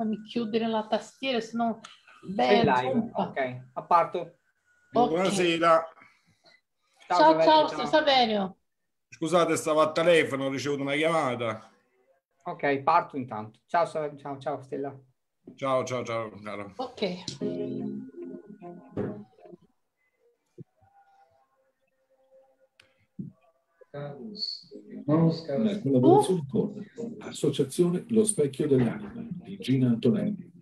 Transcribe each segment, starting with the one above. Fammi chiudere la tastiera, se no... Live, ok, a parto. Okay. Buonasera. Ciao, ciao, Saverio. Scusate, stavo al telefono, ho ricevuto una chiamata. Ok, parto intanto. Ciao, ciao, ciao Stella. Ciao, ciao, ciao, caro. Ok. La collaborazione con Associazione Lo Specchio dell'Anima di Gina Antonelli,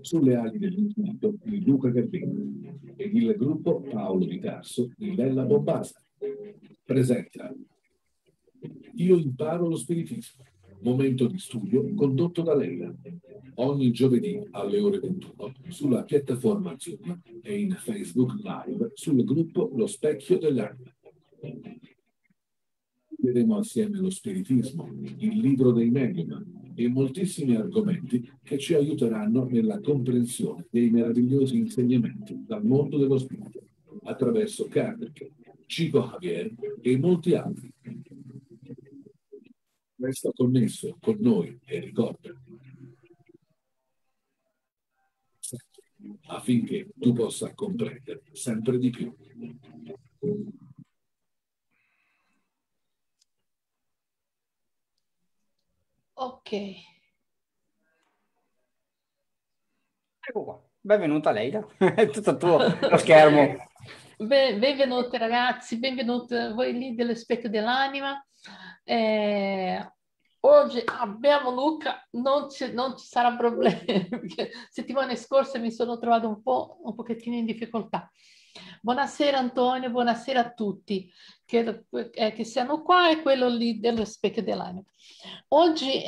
Sulle ali dell'Infinito di Luca Gabbino ed il gruppo Paolo di Carso di Bella Bobbasa presenta Io imparo lo spiritismo, momento di studio condotto da Leila, ogni giovedì alle ore 21 sulla piattaforma Zoom e in Facebook Live sul gruppo Lo Specchio dell'Anima. Vedremo assieme lo spiritismo, il libro dei medium e moltissimi argomenti che ci aiuteranno nella comprensione dei meravigliosi insegnamenti dal mondo dello spirito, attraverso Kardec, Chico Xavier e molti altri. Resta connesso con noi e ricorda affinché tu possa comprendere sempre di più. Ok. Ecco qua. Benvenuta Leila, è tutto tuo lo schermo. Benvenuti ragazzi, benvenuti voi lì dello Specchio dell'Anima. Oggi abbiamo Luca, non ci sarà problemi, perché settimane scorse mi sono trovato un pochettino in difficoltà. Buonasera Antonio, buonasera a tutti che siano qua e quello lì dello Specchio dell'Anima. Oggi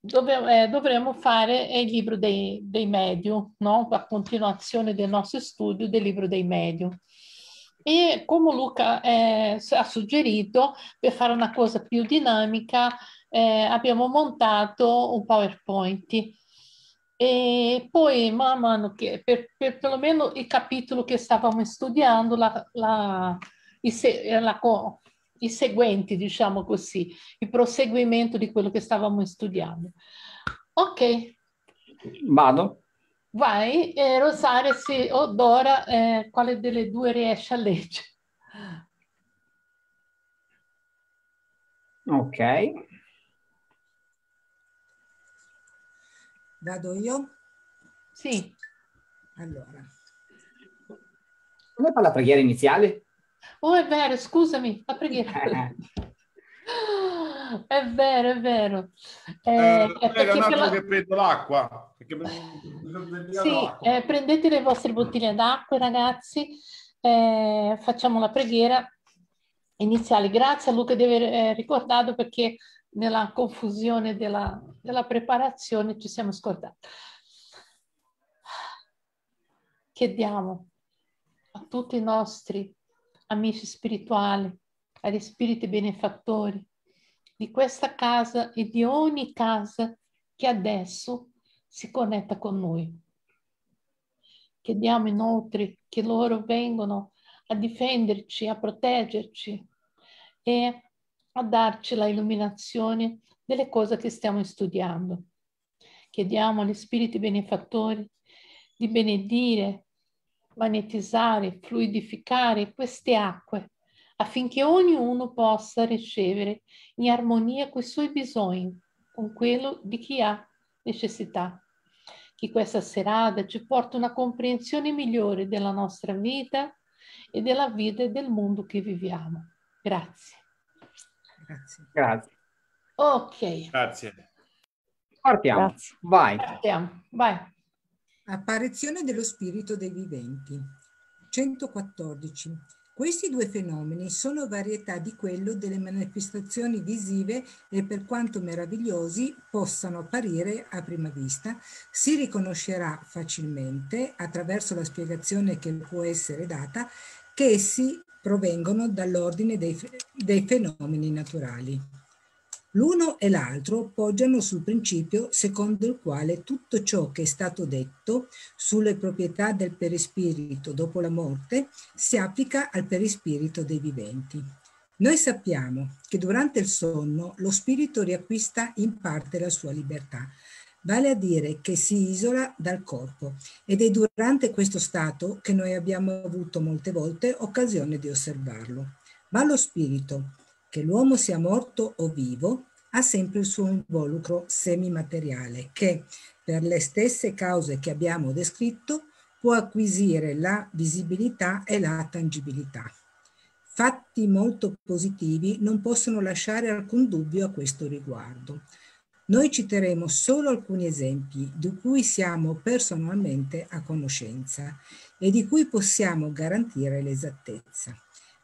dovremo fare il libro dei medium, no? A continuazione del nostro studio del libro dei medium. E come Luca ha suggerito, per fare una cosa più dinamica abbiamo montato un PowerPoint. E poi man mano che perlomeno il capitolo che stavamo studiando, i seguenti, diciamo così, il proseguimento di quello che stavamo studiando. Ok. Vado. Vai, Rosario o Dora, quale delle due riesce a leggere? Ok. Vado io? Sì. Allora. Come fa la preghiera iniziale? Oh, è vero, scusami, la preghiera. È vero, è vero. Era un attimo che prendo l'acqua. Sì, prendete le vostre bottiglie d'acqua, ragazzi. Facciamo la preghiera iniziale. Grazie a Luca di aver ricordato, perché nella confusione della preparazione ci siamo scordati. Chiediamo a tutti i nostri amici spirituali, agli spiriti benefattori di questa casa e di ogni casa che adesso si connetta con noi. Chiediamo inoltre che loro vengano a difenderci, a proteggerci e a darci la illuminazione delle cose che stiamo studiando. Chiediamo agli spiriti benefattori di benedire, magnetizzare, fluidificare queste acque affinché ognuno possa ricevere in armonia con i suoi bisogni, con quello di chi ha necessità. Che questa serata ci porti una comprensione migliore della nostra vita e della vita e del mondo che viviamo. Grazie. Grazie. Grazie. Ok. Grazie. Partiamo. Grazie. Vai. Partiamo. Vai. Apparizione dello spirito dei viventi. 114. Questi due fenomeni sono varietà di quello delle manifestazioni visive e, per quanto meravigliosi possano apparire a prima vista, si riconoscerà facilmente, attraverso la spiegazione che può essere data, che essi provengono dall'ordine dei fenomeni naturali. L'uno e l'altro poggiano sul principio secondo il quale tutto ciò che è stato detto sulle proprietà del perispirito dopo la morte si applica al perispirito dei viventi. Noi sappiamo che durante il sonno lo spirito riacquista in parte la sua libertà, vale a dire che si isola dal corpo, ed è durante questo stato che noi abbiamo avuto molte volte occasione di osservarlo. Ma lo spirito, che l'uomo sia morto o vivo, ha sempre il suo involucro semimateriale che, per le stesse cause che abbiamo descritto, può acquisire la visibilità e la tangibilità. Fatti molto positivi non possono lasciare alcun dubbio a questo riguardo. Noi citeremo solo alcuni esempi di cui siamo personalmente a conoscenza e di cui possiamo garantire l'esattezza,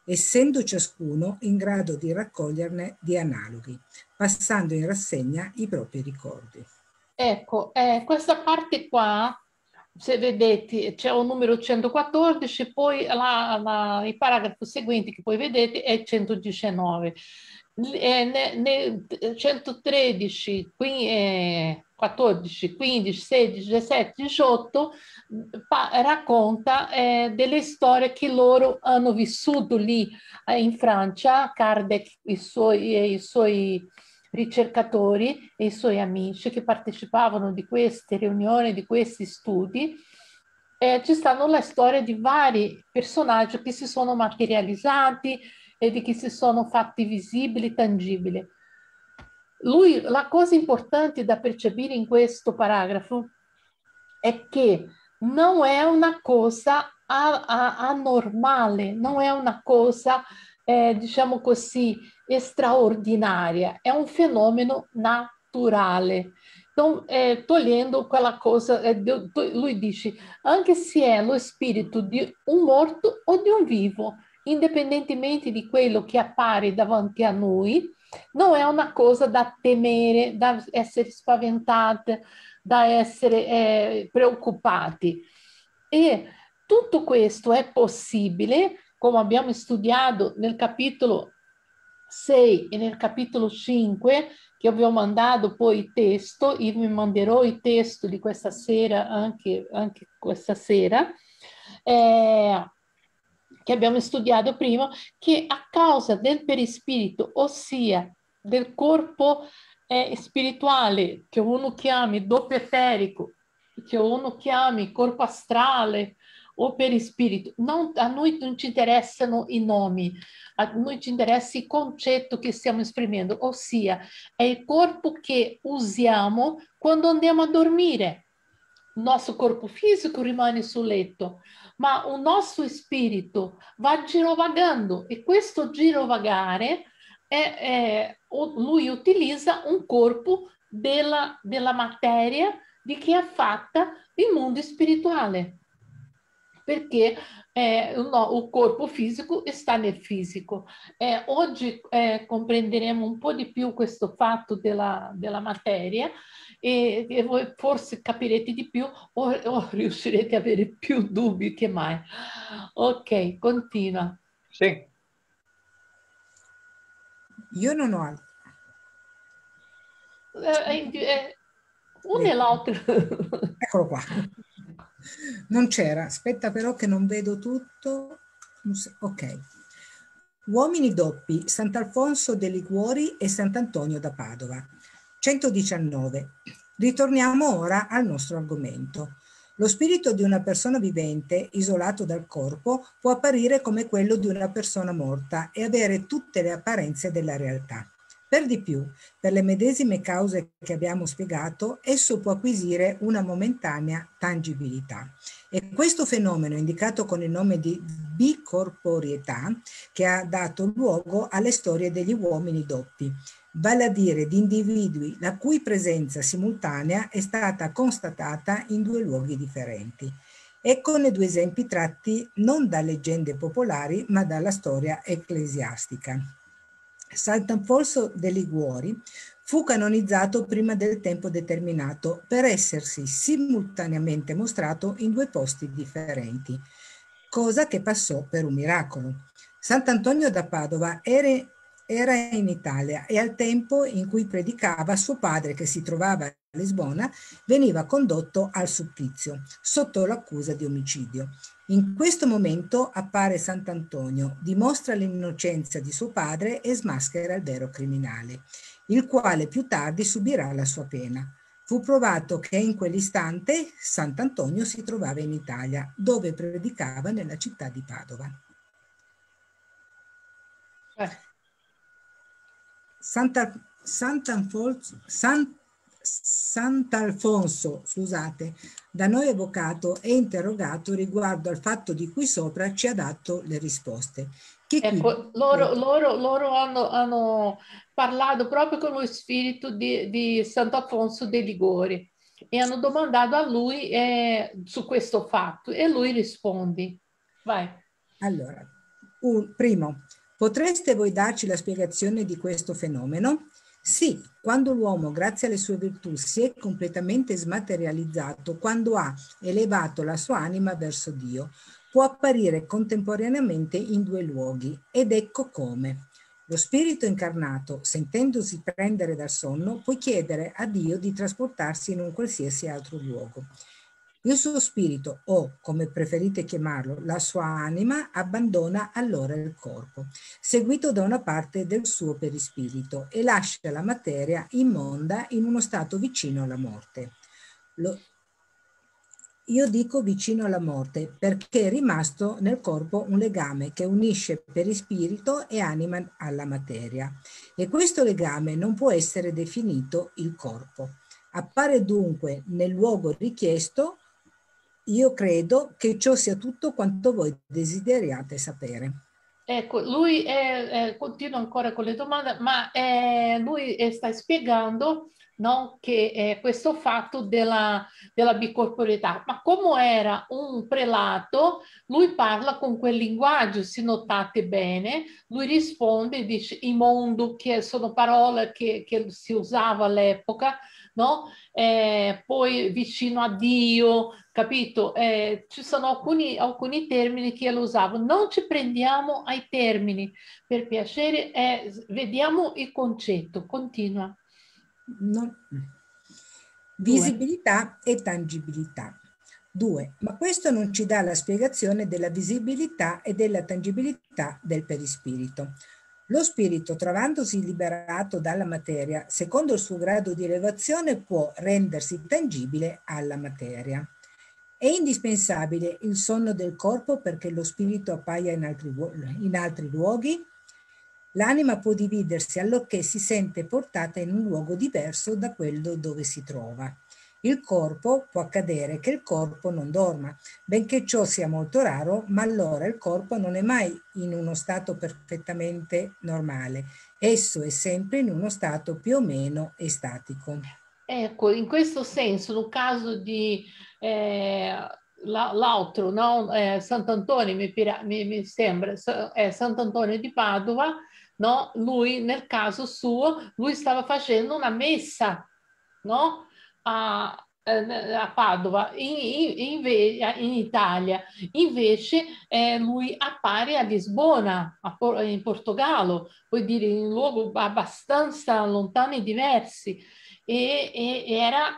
essendo ciascuno in grado di raccoglierne di analoghi, passando in rassegna i propri ricordi. Ecco, questa parte qua, se vedete, c'è un numero 114, poi i paragrafi seguenti che poi vedete è 119. Nel 113, 14, 15, 16, 17, 18 racconta delle storie che loro hanno vissuto lì in Francia, Kardec e i suoi ricercatori e i suoi amici che partecipavano di queste riunioni, di questi studi. Ci stanno la storia di vari personaggi che si sono materializzati e di chi si sono fatti visibili, tangibili. Lui, la cosa importante da percepire in questo paragrafo è che non è una cosa anormale, non è una cosa, diciamo così, straordinaria, è un fenomeno naturale. Então, togliendo quella cosa, lui dice, anche se è lo spirito di un morto o di un vivo, indipendentemente di quello che appare davanti a noi, non è una cosa da temere, da essere spaventata, da essere preoccupati. E tutto questo è possibile, come abbiamo studiato nel capitolo 6 e nel capitolo 5, che vi ho mandato poi il testo, io vi manderò il testo di questa sera, anche questa sera, che abbiamo studiato prima, che a causa del perispirito, ossia del corpo spirituale, che uno chiami doppio eterico, che uno chiami corpo astrale o perispirito, a noi non ci interessano i nomi, a noi ci interessa il concetto che stiamo esprimendo, ossia è il corpo che usiamo quando andiamo a dormire. Il nostro corpo fisico rimane sul letto, ma il nostro spirito va girovagando, e questo girovagare lui utilizza un corpo della materia di chi è fatta il mondo spirituale, perché il corpo fisico sta nel fisico. Oggi comprenderemo un po' di più questo fatto della materia, e voi forse capirete di più o riuscirete a avere più dubbi che mai. Ok, continua. Sì. Io non ho altro. Uno e l'altro. Eccolo qua. Non c'era, aspetta però che non vedo tutto. Ok. Uomini doppi, Sant'Alfonso de' Liguori e Sant'Antonio da Padova. 119. Ritorniamo ora al nostro argomento. Lo spirito di una persona vivente, isolato dal corpo, può apparire come quello di una persona morta e avere tutte le apparenze della realtà. Per di più, per le medesime cause che abbiamo spiegato, esso può acquisire una momentanea tangibilità. E questo fenomeno, indicato con il nome di bicorporietà, che ha dato luogo alle storie degli uomini doppi, vale a dire di individui la cui presenza simultanea è stata constatata in due luoghi differenti. Eccone due esempi tratti non da leggende popolari, ma dalla storia ecclesiastica. Sant'Alfonso de' Liguori fu canonizzato prima del tempo determinato per essersi simultaneamente mostrato in due posti differenti, cosa che passò per un miracolo. Sant'Antonio da Padova era in Italia e al tempo in cui predicava suo padre, che si trovava a Lisbona, veniva condotto al supplizio sotto l'accusa di omicidio. In questo momento appare Sant'Antonio, dimostra l'innocenza di suo padre e smaschera il vero criminale, il quale più tardi subirà la sua pena. Fu provato che in quell'istante Sant'Antonio si trovava in Italia, dove predicava nella città di Padova. Sant'Alfonso, scusate, da noi evocato e interrogato riguardo al fatto di cui sopra, ci ha dato le risposte. Che ecco, loro hanno parlato proprio con lo spirito di Sant'Alfonso de' Liguori e hanno domandato a lui su questo fatto e lui risponde. Vai. Allora, primo, potreste voi darci la spiegazione di questo fenomeno? Sì, quando l'uomo, grazie alle sue virtù, si è completamente smaterializzato, quando ha elevato la sua anima verso Dio, può apparire contemporaneamente in due luoghi, ed ecco come. Lo spirito incarnato, sentendosi prendere dal sonno, può chiedere a Dio di trasportarsi in un qualsiasi altro luogo. Il suo spirito, o come preferite chiamarlo, la sua anima, abbandona allora il corpo, seguito da una parte del suo perispirito, e lascia la materia immonda in uno stato vicino alla morte. Io dico vicino alla morte perché è rimasto nel corpo un legame che unisce perispirito e anima alla materia, e questo legame non può essere definito il corpo. Appare dunque nel luogo richiesto. Io credo che ciò sia tutto quanto voi desideriate sapere. Ecco, lui continua ancora con le domande, ma lui sta spiegando, no, che questo fatto della bicorporeità. Ma come era un prelato, lui parla con quel linguaggio, se notate bene, lui risponde e dice immondo, che sono parole che si usava all'epoca, no? Poi vicino a Dio, capito? Ci sono alcuni termini che lo usavano. Non ci prendiamo ai termini, per piacere, vediamo il concetto. Continua. No. Visibilità e tangibilità. 2. Ma questo non ci dà la spiegazione della visibilità e della tangibilità del perispirito. Lo spirito, trovandosi liberato dalla materia, secondo il suo grado di elevazione può rendersi tangibile alla materia. È indispensabile il sonno del corpo perché lo spirito appaia in altri luoghi? L'anima può dividersi allorché si sente portata in un luogo diverso da quello dove si trova. Il corpo, può accadere che il corpo non dorma, benché ciò sia molto raro, ma allora il corpo non è mai in uno stato perfettamente normale. Esso è sempre in uno stato più o meno estatico. Ecco, in questo senso, nel caso di l'altro, no? Sant'Antonio, mi sembra, Sant'Antonio di Padova, no? Lui, nel caso suo, lui stava facendo una messa, no? A Padova, in Italia. Invece lui appare a Lisbona, in Portogallo, vuol dire in luoghi abbastanza lontani e diversi, e era,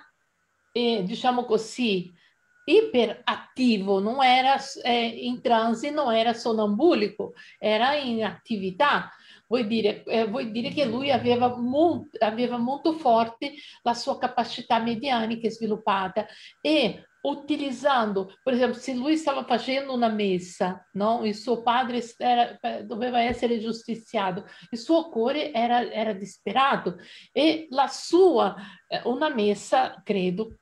diciamo così, iperattivo, non era in transi, non era sonambulico, era in attività. Vuol dire che lui aveva molto forte la sua capacità medianica sviluppata, e utilizzando, per esempio, se lui stava facendo una messa, no? Il suo padre doveva essere giustiziato, il suo cuore era disperato, e la sua, una messa, credo,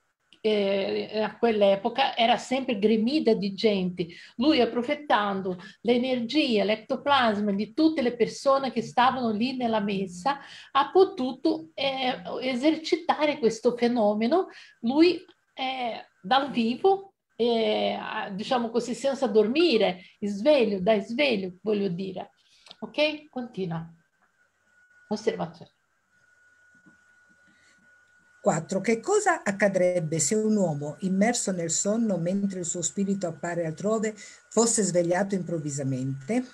a quell'epoca era sempre gremita di gente. Lui, approfittando l'energia, l'ectoplasma di tutte le persone che stavano lì nella messa, ha potuto esercitare questo fenomeno lui dal vivo, diciamo così, senza dormire, sveglio, da sveglio, voglio dire. Ok? Continua. Osservazione. 4. Che cosa accadrebbe se un uomo, immerso nel sonno mentre il suo spirito appare altrove, fosse svegliato improvvisamente?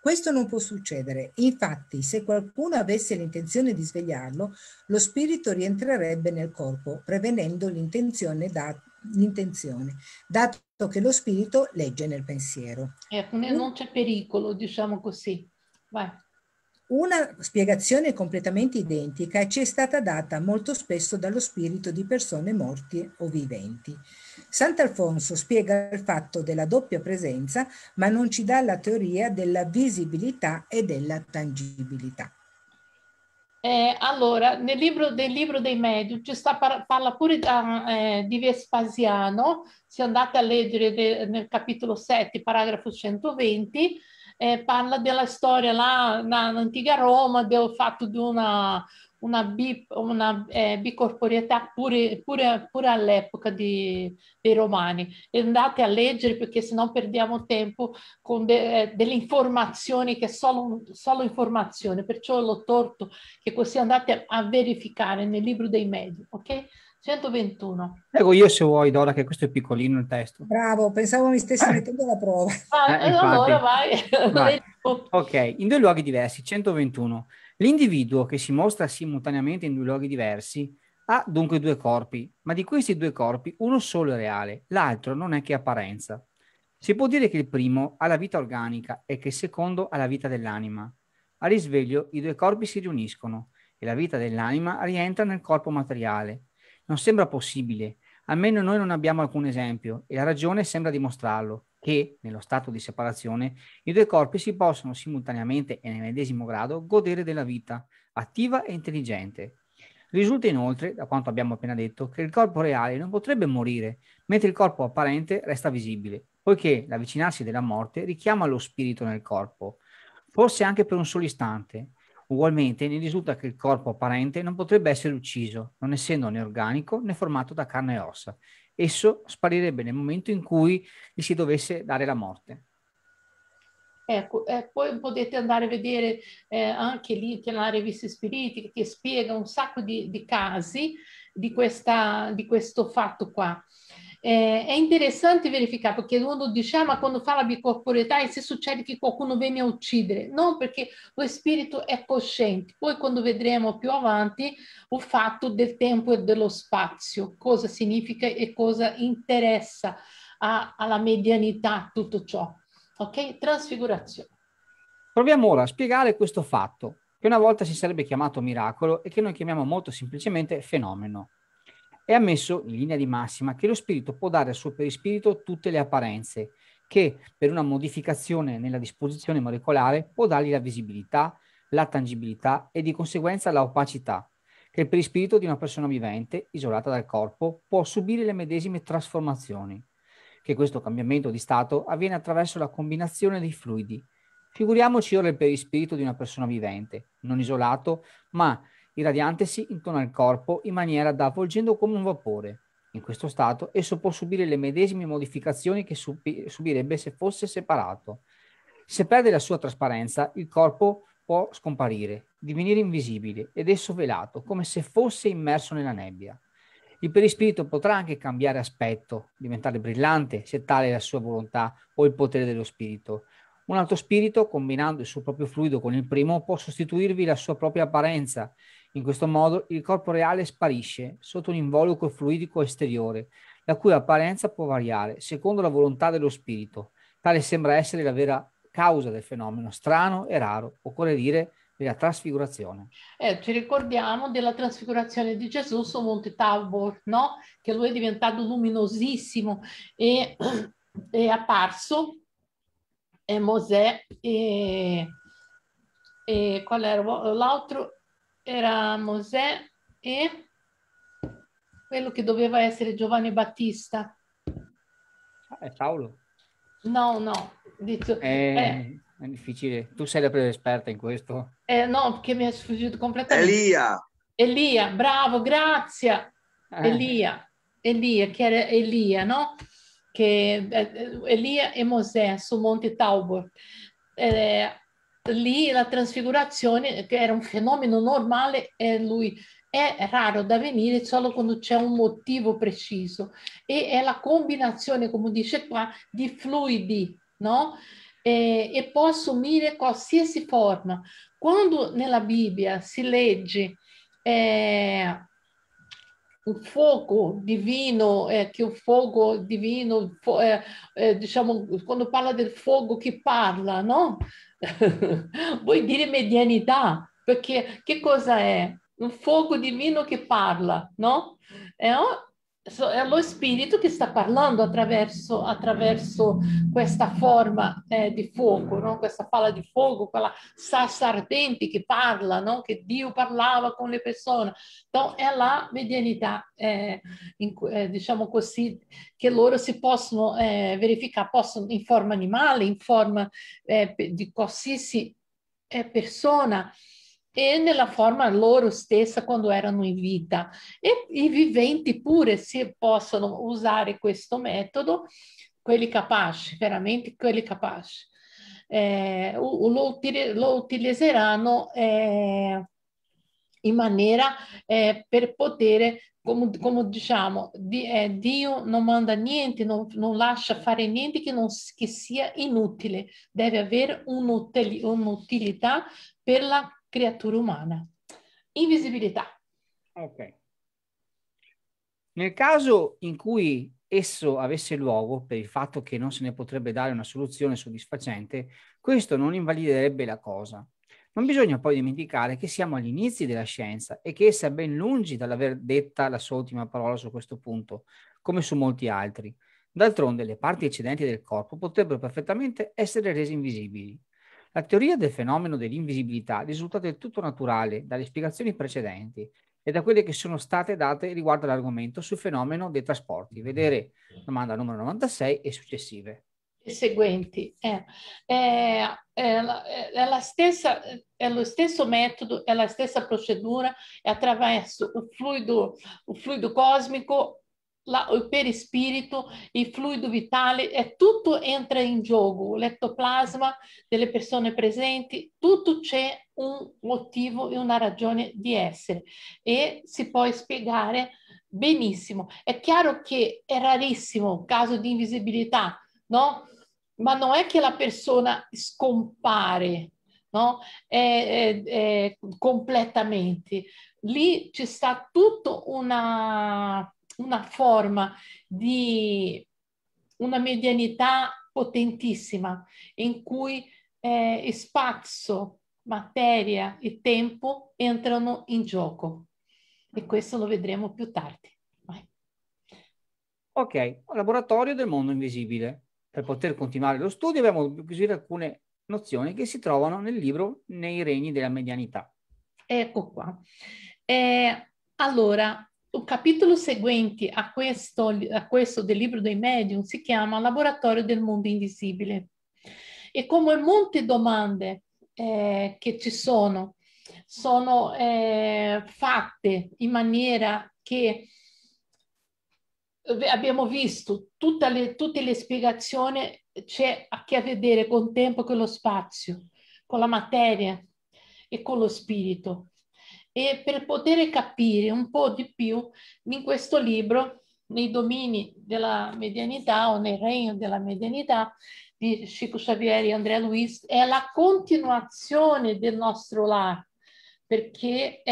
Questo non può succedere. Infatti, se qualcuno avesse l'intenzione di svegliarlo, lo spirito rientrerebbe nel corpo, prevenendo l'intenzione, dato che lo spirito legge nel pensiero. Non c'è pericolo, diciamo così. Vai. Una spiegazione completamente identica ci è stata data molto spesso dallo spirito di persone morte o viventi. Sant'Alfonso spiega il fatto della doppia presenza, ma non ci dà la teoria della visibilità e della tangibilità. Allora, nel libro dei Medium ci sta parla pure di Vespasiano, se andate a leggere nel capitolo 7, paragrafo 120, parla della storia là, nell'antica Roma, del fatto di una bicorporietà pure all'epoca dei Romani. E andate a leggere, perché sennò perdiamo tempo con delle informazioni che solo informazione, perciò l'ho tolto, che così andate a verificare nel libro dei Medium, ok? 121. Prego io se vuoi, Dora, che questo è piccolino il testo. Bravo, pensavo mi stessi mettendo alla prova. Allora vai. Ok, in due luoghi diversi, 121. L'individuo che si mostra simultaneamente in due luoghi diversi ha dunque due corpi, ma di questi due corpi uno solo è reale, l'altro non è che apparenza. Si può dire che il primo ha la vita organica e che il secondo ha la vita dell'anima. Al risveglio i due corpi si riuniscono e la vita dell'anima rientra nel corpo materiale. Non sembra possibile, almeno noi non abbiamo alcun esempio, e la ragione sembra dimostrarlo, che, nello stato di separazione, i due corpi si possono simultaneamente e nel medesimo grado godere della vita, attiva e intelligente. Risulta inoltre, da quanto abbiamo appena detto, che il corpo reale non potrebbe morire, mentre il corpo apparente resta visibile, poiché l'avvicinarsi della morte richiama lo spirito nel corpo, forse anche per un solo istante. Ugualmente ne risulta che il corpo apparente non potrebbe essere ucciso, non essendo né organico né formato da carne e ossa. Esso sparirebbe nel momento in cui gli si dovesse dare la morte. Ecco, poi potete andare a vedere anche lì c'è la rivista Spiriti che spiega un sacco di casi di questo fatto qua. È interessante verificare, perché uno dice ma quando fa la bicorporietà e se succede che qualcuno viene a uccidere, no, perché lo spirito è cosciente. Poi quando vedremo più avanti il fatto del tempo e dello spazio, cosa significa e cosa interessa alla medianità tutto ciò. Ok? Trasfigurazione. Proviamo ora a spiegare questo fatto, che una volta si sarebbe chiamato miracolo e che noi chiamiamo molto semplicemente fenomeno. È ammesso, in linea di massima, che lo spirito può dare al suo perispirito tutte le apparenze, che per una modificazione nella disposizione molecolare può dargli la visibilità, la tangibilità e di conseguenza la opacità, che il perispirito di una persona vivente, isolata dal corpo, può subire le medesime trasformazioni, che questo cambiamento di stato avviene attraverso la combinazione dei fluidi. Figuriamoci ora il perispirito di una persona vivente, non isolato, ma irradiantesi intorno al corpo in maniera da avvolgendo come un vapore. In questo stato esso può subire le medesime modificazioni che subirebbe se fosse separato. Se perde la sua trasparenza, il corpo può scomparire, divenire invisibile ed esso velato, come se fosse immerso nella nebbia. Il perispirito potrà anche cambiare aspetto, diventare brillante, se tale è la sua volontà o il potere dello spirito. Un altro spirito, combinando il suo proprio fluido con il primo, può sostituirvi la sua propria apparenza. In questo modo il corpo reale sparisce sotto un involucro fluidico esteriore, la cui apparenza può variare secondo la volontà dello spirito. Tale sembra essere la vera causa del fenomeno strano e raro, occorre dire della trasfigurazione. Ci ricordiamo della trasfigurazione di Gesù su Monte Tabor, no? Che lui è diventato luminosissimo e è apparso Mosè e qual era l'altro? Era Mosè e quello che doveva essere Giovanni Battista. È Paolo? No, dico, è difficile, tu sei la più esperta in questo. No, perché mi è sfuggito completamente. Elia, bravo, grazie. Elia, che era Elia, no? Che Elia e Mosè su Monte Tabor, lì la trasfigurazione che era un fenomeno normale e lui è raro da avvenire solo quando c'è un motivo preciso e è la combinazione, come dice qua, di fluidi, no? E può assumere qualsiasi forma. Quando nella Bibbia si legge un fuoco divino, diciamo, quando parla del fuoco che parla, no? Vuoi dire medianità, perché che cosa è? Un fuoco divino che parla, no? È lo spirito che sta parlando attraverso questa forma di fuoco, no? Questa palla di fuoco, quella salsa ardente che parla, no? Che Dio parlava con le persone. Então, è la medianità, diciamo così, che loro si possono verificare, possono in forma animale, in forma di qualsiasi persona, e nella forma loro stessa quando erano in vita. E i viventi pure si possono usare questo metodo, quelli capaci, veramente quelli capaci. Lo utilizzeranno in maniera per poter, come diciamo, Dio non manda niente, non lascia fare niente che sia inutile. Deve avere un'utilità per la creatura umana. Invisibilità. Ok. Nel caso in cui esso avesse luogo, per il fatto che non se ne potrebbe dare una soluzione soddisfacente, questo non invaliderebbe la cosa. Non bisogna poi dimenticare che siamo agli inizi della scienza e che essa è ben lungi dall'aver detta la sua ultima parola su questo punto, come su molti altri. D'altronde le parti eccedenti del corpo potrebbero perfettamente essere rese invisibili. La teoria del fenomeno dell'invisibilità risulta del tutto naturale dalle spiegazioni precedenti e da quelle che sono state date riguardo all'argomento sul fenomeno dei trasporti. Vedere domanda numero 96 e successive. Seguenti. È lo stesso metodo, è la stessa procedura, è attraverso il fluido cosmico, il perispirito, il fluido vitale, tutto entra in gioco, l'ettoplasma delle persone presenti, tutto c'è un motivo e una ragione di essere e si può spiegare benissimo. È chiaro che è rarissimo il caso di invisibilità, no? Ma non è che la persona scompare, no? Completamente. Lì ci sta tutta una forma di una medianità potentissima in cui spazio, materia e tempo entrano in gioco, e questo lo vedremo più tardi. Vai. Ok, laboratorio del mondo invisibile. Per poter continuare lo studio abbiamo acquisito alcune nozioni che si trovano nel libro Nei regni della medianità. Ecco qua. Allora, il capitolo seguente a questo del libro dei medium si chiama Laboratorio del mondo invisibile. E come molte domande che ci sono fatte in maniera che abbiamo visto tutte le spiegazioni, c'è a che vedere con il tempo, con lo spazio, con la materia e con lo spirito. E per poter capire un po' di più in questo libro, Nei domini della medianità o Nel regno della medianità di Chico Xavier e André Luiz, è la continuazione del nostro lar, perché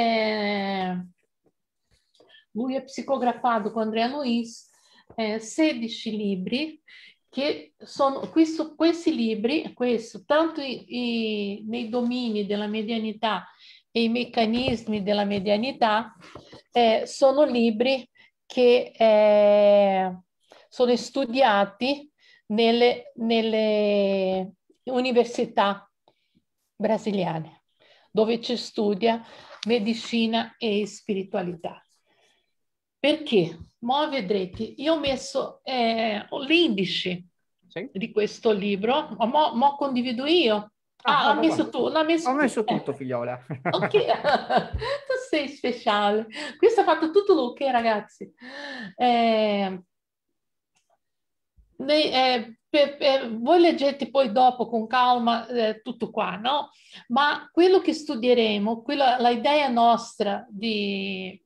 lui è psicografato con André Luiz 16 libri, che sono questi libri, tanto Nei domini della medianità e i meccanismi della medianità, sono libri che sono studiati nelle università brasiliane, dove si studia medicina e spiritualità. Perché? Ma vedrete, io ho messo l'indice di questo libro, ma condivido io. Ah, l'ha messo tu, l'ha messo. Ho messo tutto, figliola. Ok, tu sei speciale. Questo ha fatto tutto Luca, ragazzi. Voi leggete poi dopo con calma tutto qua, no? Ma quello che studieremo, l'idea nostra di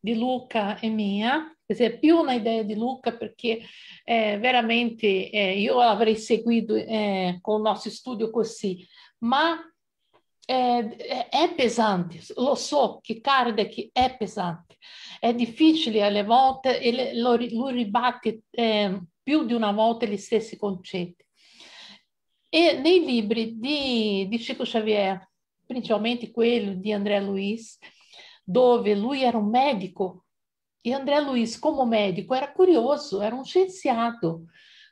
Luca e mia, è più un'idea di Luca, perché veramente io l'avrei seguito con il nostro studio così, ma è pesante, lo so che Kardec è pesante, è difficile alle volte e lui ribatte più di una volta gli stessi concetti. E nei libri di Chico Xavier, principalmente quello di André Luiz, dove lui era un medico, e André Luiz come medico era curioso, era un scienziato.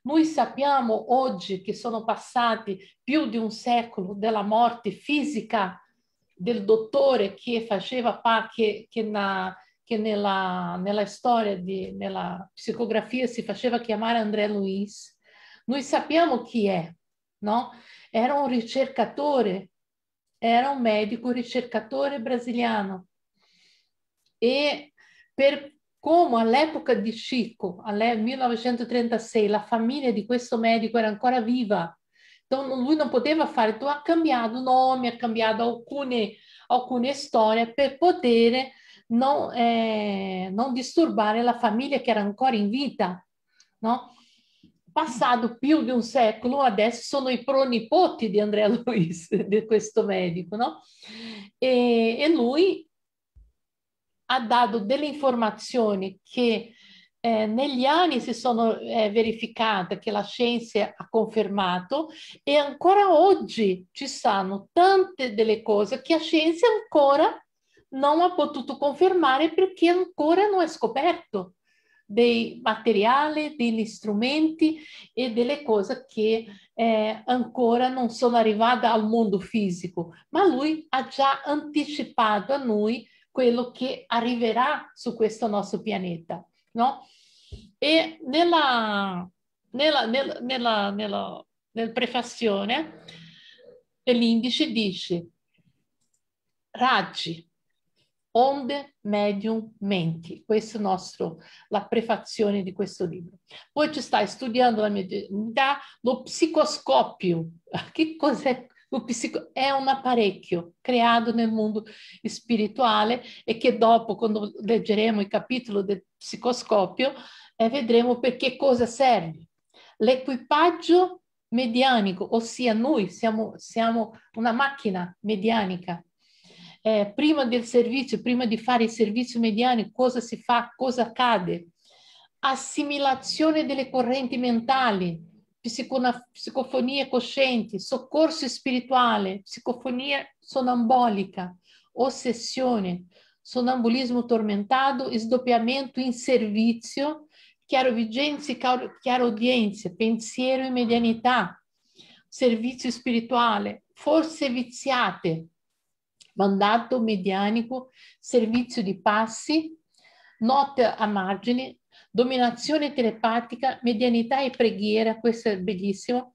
Noi sappiamo oggi che sono passati più di un secolo dalla morte fisica del dottore che faceva parte, nella storia, nella psicografia si faceva chiamare André Luiz. Noi sappiamo chi è, no? Era un ricercatore, era un medico ricercatore brasiliano. E per come all'epoca di Chico, nel 1936, la famiglia di questo medico era ancora viva, quindi lui non poteva fare, quindi ha cambiato nome, ha cambiato alcune storie per poter non disturbare la famiglia che era ancora in vita, no? Passato più di un secolo, adesso sono i pronipoti di André Luiz, di questo medico, no? E lui ha dato delle informazioni che negli anni si sono verificate, che la scienza ha confermato, e ancora oggi ci sono tante delle cose che la scienza ancora non ha potuto confermare perché ancora non è scoperto dei materiali, degli strumenti e delle cose che ancora non sono arrivate al mondo fisico. Ma lui ha già anticipato a noi quello che arriverà su questo nostro pianeta, no? E nella prefazione dell'indice dice: raggi, onde, medium, menti. Questa è la prefazione di questo libro. Poi ci sta studiando la medianità, lo psicoscopio. Che cos'è? È un apparecchio creato nel mondo spirituale e che dopo, quando leggeremo il capitolo del psicoscopio, vedremo per che cosa serve. L'equipaggio medianico, ossia noi siamo una macchina medianica. Prima del servizio, prima di fare il servizio medianico, cosa si fa, cosa accade? Assimilazione delle correnti mentali. Psicofonia cosciente, soccorso spirituale, psicofonia sonambolica, ossessione, sonambulismo tormentato, sdoppiamento in servizio, chiaroveggenza e chiaraudienza, pensiero e medianità, servizio spirituale, forze viziate, mandato medianico, servizio di passi, note a margine, dominazione telepatica, medianità e preghiera, questo è bellissimo,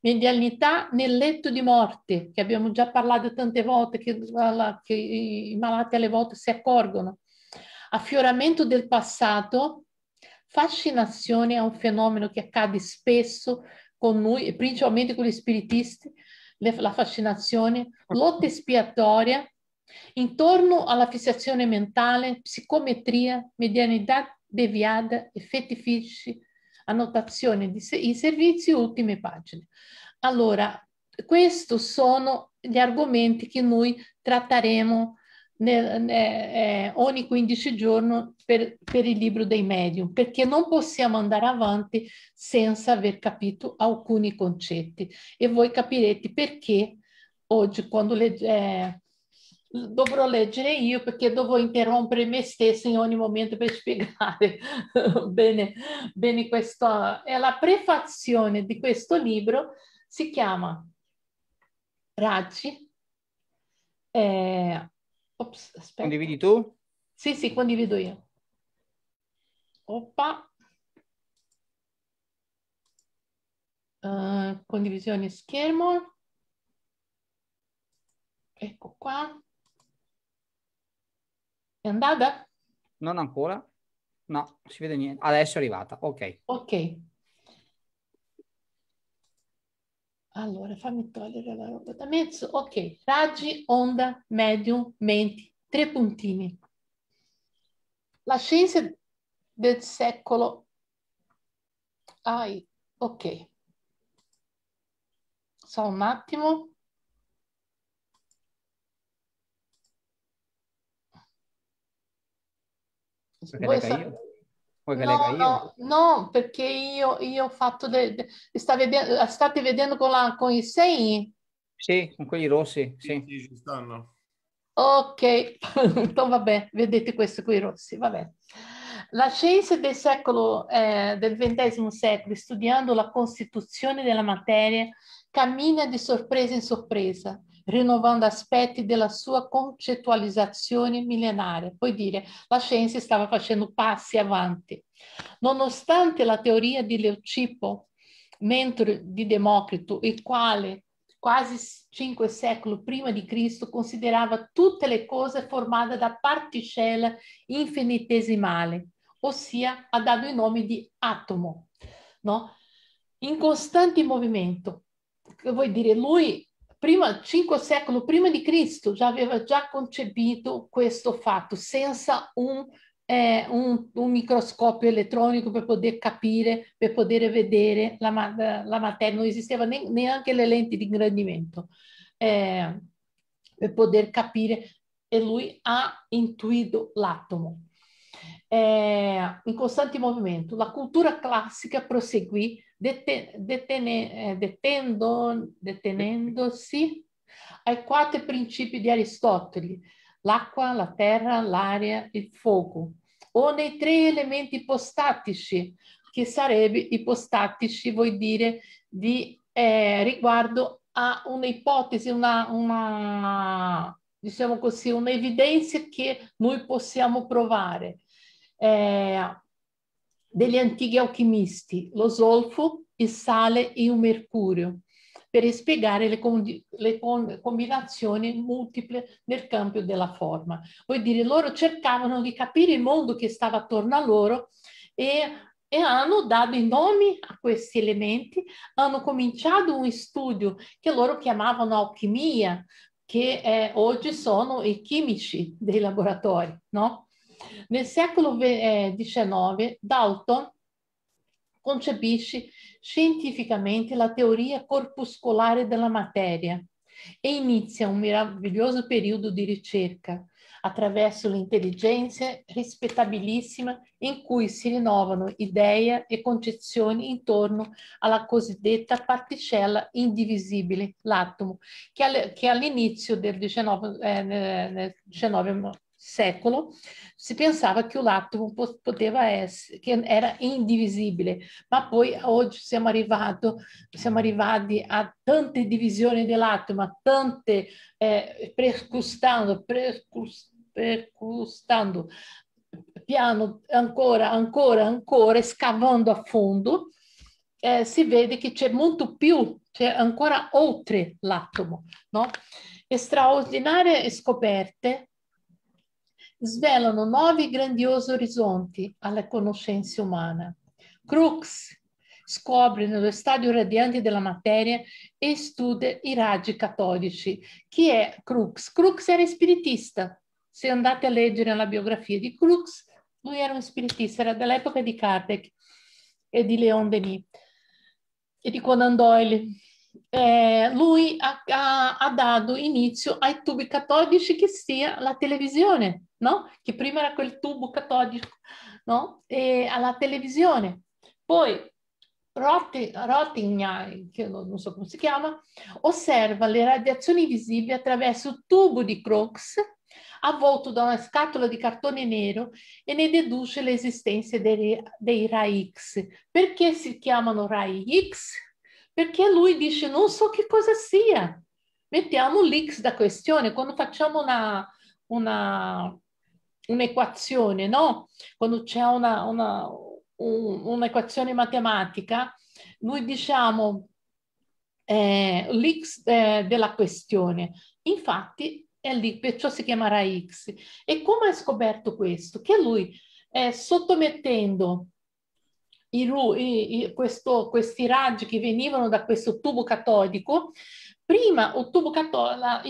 medianità nel letto di morte, che abbiamo già parlato tante volte, che i malati alle volte si accorgono, affioramento del passato, fascinazione è un fenomeno che accade spesso con noi, e principalmente con gli spiritisti, la fascinazione, lotta espiatoria, intorno alla fissazione mentale, psicometria, medianità deviata, effetti fissi, annotazione di i servizi, ultime pagine. Allora, questi sono gli argomenti che noi tratteremo ogni 15 giorni per il libro dei medium, perché non possiamo andare avanti senza aver capito alcuni concetti. E voi capirete perché oggi, quando dovrò leggere io, perché devo interrompere me stessa in ogni momento per spiegare bene questo. E la prefazione di questo libro si chiama Raggi. Condividi tu? Sì, condivido io. Opa. Condivisione schermo. Ecco qua. È andata? Non ancora, no, si vede niente. Adesso è arrivata, ok. Allora, fammi togliere la roba da mezzo. Ok, raggi, onda, medium, menti, 3 puntini. La scienza del secolo... ok. Solo un attimo. No, perché io ho fatto... state vedendo con i segni? Sì, con quelli rossi. Sì, sì, ci stanno. Ok, vabbè, vedete questo qui rossi, vabbè. La scienza del secolo, del XX secolo, studiando la costituzione della materia, cammina di sorpresa in sorpresa, rinnovando aspetti della sua concettualizzazione millenaria. Puoi dire, la scienza stava facendo passi avanti. Nonostante la teoria di Leucipo, mentore di Democrito, il quale quasi 5 secoli prima di Cristo considerava tutte le cose formate da particelle infinitesimali, ossia ha dato il nome di atomo, no? In costante movimento. Che vuol dire, lui... 5 secoli prima di Cristo già aveva già concepito questo fatto senza un microscopio elettronico per poter capire, per poter vedere la materia. Non esisteva neanche le lenti di ingrandimento per poter capire, e lui ha intuito l'atomo. In costante movimento, la cultura classica proseguì detenendosi ai 4 principi di Aristotele: l'acqua, la terra, l'aria, il fuoco, o nei 3 elementi ipostatici, che sarebbe ipostatici, vuol dire di riguardo a un'ipotesi, una diciamo così, un'evidenza che noi possiamo provare. Degli antichi alchimisti, lo zolfo, il sale e il mercurio, per spiegare le combinazioni multiple nel campo della forma. Vuol dire, loro cercavano di capire il mondo che stava attorno a loro e hanno dato i nomi a questi elementi, hanno cominciato un studio che loro chiamavano alchimia, che oggi sono i chimici dei laboratori, no? Nel secolo XIX Dalton concepisce scientificamente la teoria corpuscolare della materia e inizia un meraviglioso periodo di ricerca attraverso l'intelligenza rispettabilissima in cui si rinnovano idee e concezioni intorno alla cosiddetta particella indivisibile, l'atomo, che all'inizio del XIX secolo si pensava che l'atomo poteva essere, che era indivisibile, ma poi oggi siamo arrivati a tante divisioni dell'atomo, a tante percustando piano ancora scavando a fondo, si vede che c'è molto più, c'è ancora oltre l'atomo, no? E straordinarie scoperte svelano 9 grandiosi orizzonti alla conoscenza umana. Crookes scopre nello stadio radiante della materia e studia i raggi catodici. Chi è Crookes? Crookes era spiritista. Se andate a leggere la biografia di Crookes, lui era un spiritista, era dell'epoca di Kardec e di Leon Denis e di Conan Doyle. Lui ha dato inizio ai tubi catodici, che sia la televisione, no? Che prima era quel tubo catodico, no? E alla televisione. Poi Rottingheim, che non so come si chiama, osserva le radiazioni visibili attraverso il tubo di Crookes avvolto da una scatola di cartone nero, e ne deduce l'esistenza dei rai X. Perché si chiamano rai X? Perché lui dice, non so che cosa sia. Mettiamo l'X da questione. Quando facciamo un'equazione, no? Quando c'è un'equazione matematica, noi diciamo l'X della questione. Infatti è lì, perciò si chiamerà X. E come ha scoperto questo? Che lui, sottomettendo questi raggi che venivano da questo tubo catodico, prima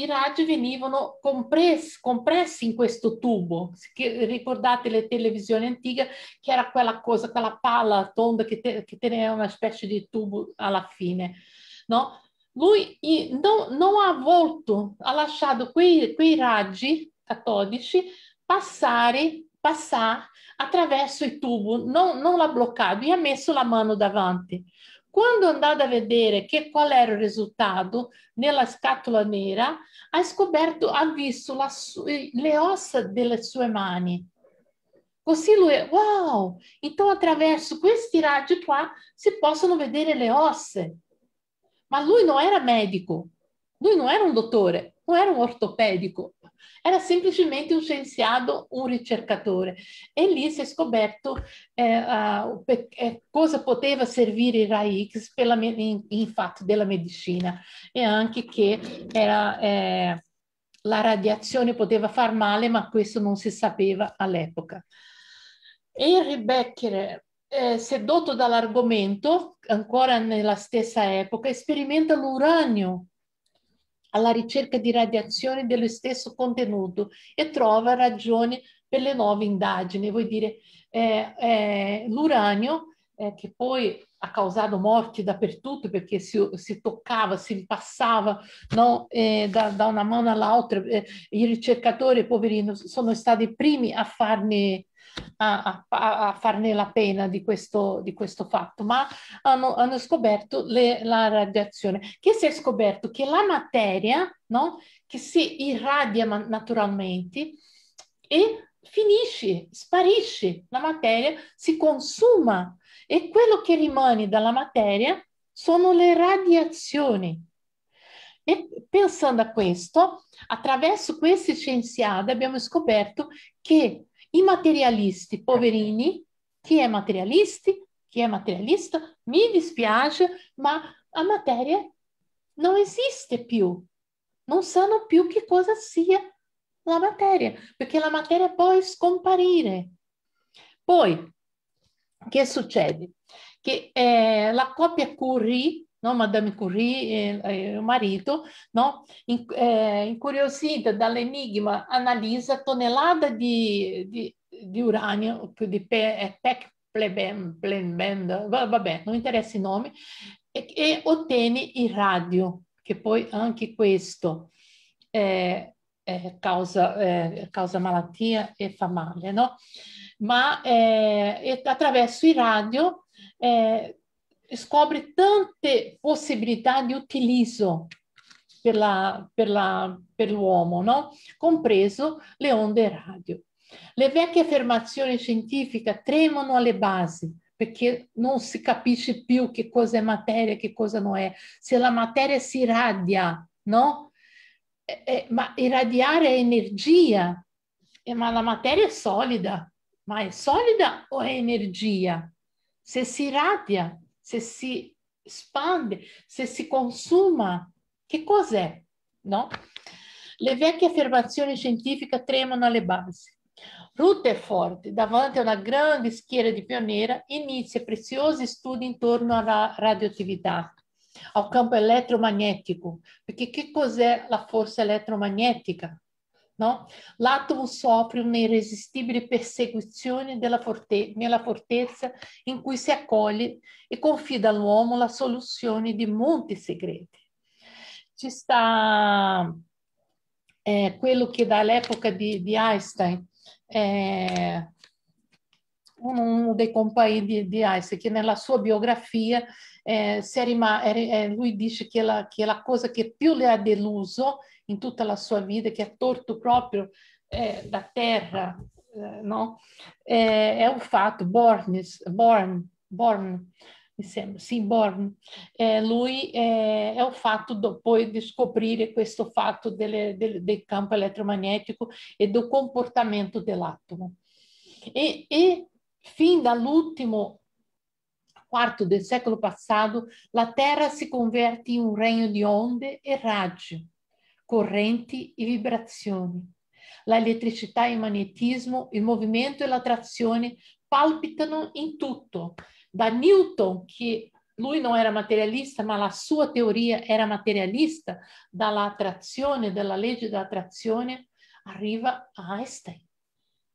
i raggi venivano compressi in questo tubo. Ricordate le televisioni antiche, che era quella cosa, quella palla tonda che teneva una specie di tubo alla fine, no? Lui non ha voluto, ha lasciato quei raggi catodici passare passare attraverso il tubo, non l'ha bloccato e ha messo la mano davanti. Quando andate a vedere qual era il risultato nella scatola nera, ha visto le ossa delle sue mani. Così lui, wow! Então attraverso questi raggi qua si possono vedere le ossa. Ma lui non era medico, lui non era un dottore, non era un ortopedico, era semplicemente un scienziato, un ricercatore. E lì si è scoperto cosa poteva servire il Rai X in fatto della medicina, e anche che era, la radiazione poteva far male, ma questo non si sapeva all'epoca. Henry Becquerel, sedotto dall'argomento, ancora nella stessa epoca, sperimenta l'uranio alla ricerca di radiazioni dello stesso contenuto e trova ragioni per le nuove indagini. Vuol dire, l'uranio, che poi ha causato morti dappertutto perché si toccava, si passava, no? Da una mano all'altra. I ricercatori, poverino, sono stati i primi a farne la pena di questo fatto, ma hanno scoperto la radiazione. Che si è scoperto? Che la materia, no? Che si irradia naturalmente e finisce, sparisce, la materia si consuma e quello che rimane dalla materia sono le radiazioni. E pensando a questo, attraverso questi scienziati abbiamo scoperto che i materialisti, poverini, chi è materialista, mi dispiace, ma la materia non esiste più. Non sanno più che cosa sia la materia, perché la materia può scomparire. Poi, che succede? Che la coppia Curie, no? Madame Curie e il marito, no? Incuriosita dall'enigma, analizza tonnellate di uranio, di PEC, vabbè, non interessa i nomi, e ottiene il radio, che poi anche questo causa malattia e fa male, no? Ma attraverso il radio scopre tante possibilità di utilizzo per l'uomo, no? Compreso le onde radio. Le vecchie affermazioni scientifiche tremano alle basi perché non si capisce più che cosa è materia e che cosa non è. Se la materia si irradia, no? Ma irradiare è energia, ma la materia è solida. Ma è solida o è energia? Se si irradia, se si espande, se si consuma, che cos'è? No? Le vecchie affermazioni scientifiche tremano alle basi. Rutherford, davanti a una grande schiera di pionieri, inizia preziosi studi intorno alla radioattività, al campo elettromagnetico, perché che cos'è la forza elettromagnetica? No? L'atomo soffre un'irresistibile persecuzione nella fortezza in cui si accoglie e confida all'uomo la soluzione di molti segreti. Ci sta quello che dall'epoca di Einstein, uno dei compagni di Einstein, che nella sua biografia lui dice che la cosa che più le ha deluso in tutta la sua vita, che ha torto proprio da terra, no? È un fatto, Born, mi sembra, sì, Born. Lui è un fatto poi di scoprire questo fatto del campo elettromagnetico e del comportamento dell'atomo. E fin dall'ultimo quarto del secolo passato, la Terra si converte in un regno di onde e raggi, correnti e vibrazioni. La elettricità, il magnetismo, il movimento e l'attrazione palpitano in tutto. Da Newton, che lui non era materialista, ma la sua teoria era materialista, dall'attrazione, dalla legge dell'attrazione, arriva a Einstein,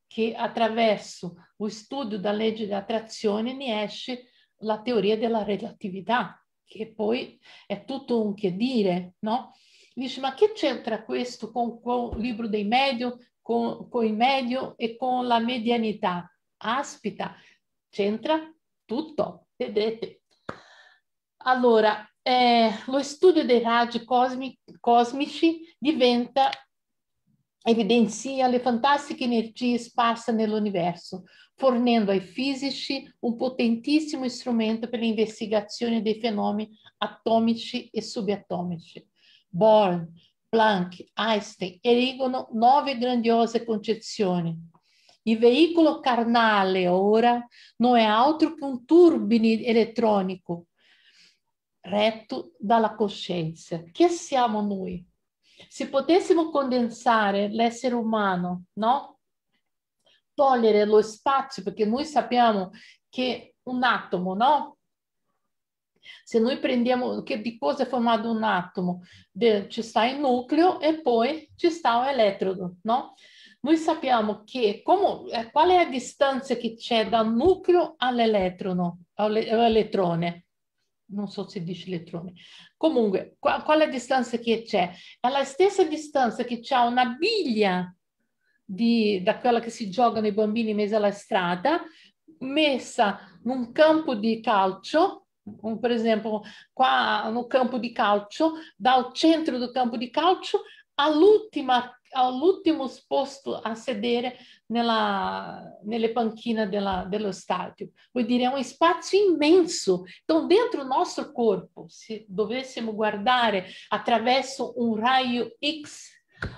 che attraverso lo studio della legge dell'attrazione ne esce la teoria della relatività, che poi è tutto un che dire, no? Dice, ma che c'entra questo con il libro dei medium, con il medio e con la medianità. Aspita, c'entra tutto, vedrete. Allora, lo studio dei raggi cosmici diventa... evidenzia le fantastiche energie sparse nell'universo, fornendo ai fisici un potentissimo strumento per l'investigazione dei fenomeni atomici e subatomici. Bohr, Planck, Einstein erigono 9 grandiose concezioni. Il veicolo carnale ora non è altro che un turbine elettronico retto dalla coscienza. Che siamo noi? Se potessimo condensare l'essere umano, no? Togliere lo spazio, perché noi sappiamo che un atomo, no? Se noi prendiamo, che di cosa è formato un atomo? Ci sta il nucleo e poi ci sta un elettrodo, no? Noi sappiamo che, qual è la distanza che c'è dal nucleo all'elettrone? Non so se dice elettrone. Comunque, quale distanza che c'è? È la stessa distanza che c'è una biglia da quella che si giocano i bambini messa alla strada, messa in un campo di calcio, per esempio qua in un campo di calcio, dal centro del campo di calcio all'ultimo posto a sedere nelle panchine dello stadio. Vuol dire è un spazio immenso. Então, dentro il nostro corpo, se dovessimo guardare attraverso un raio X,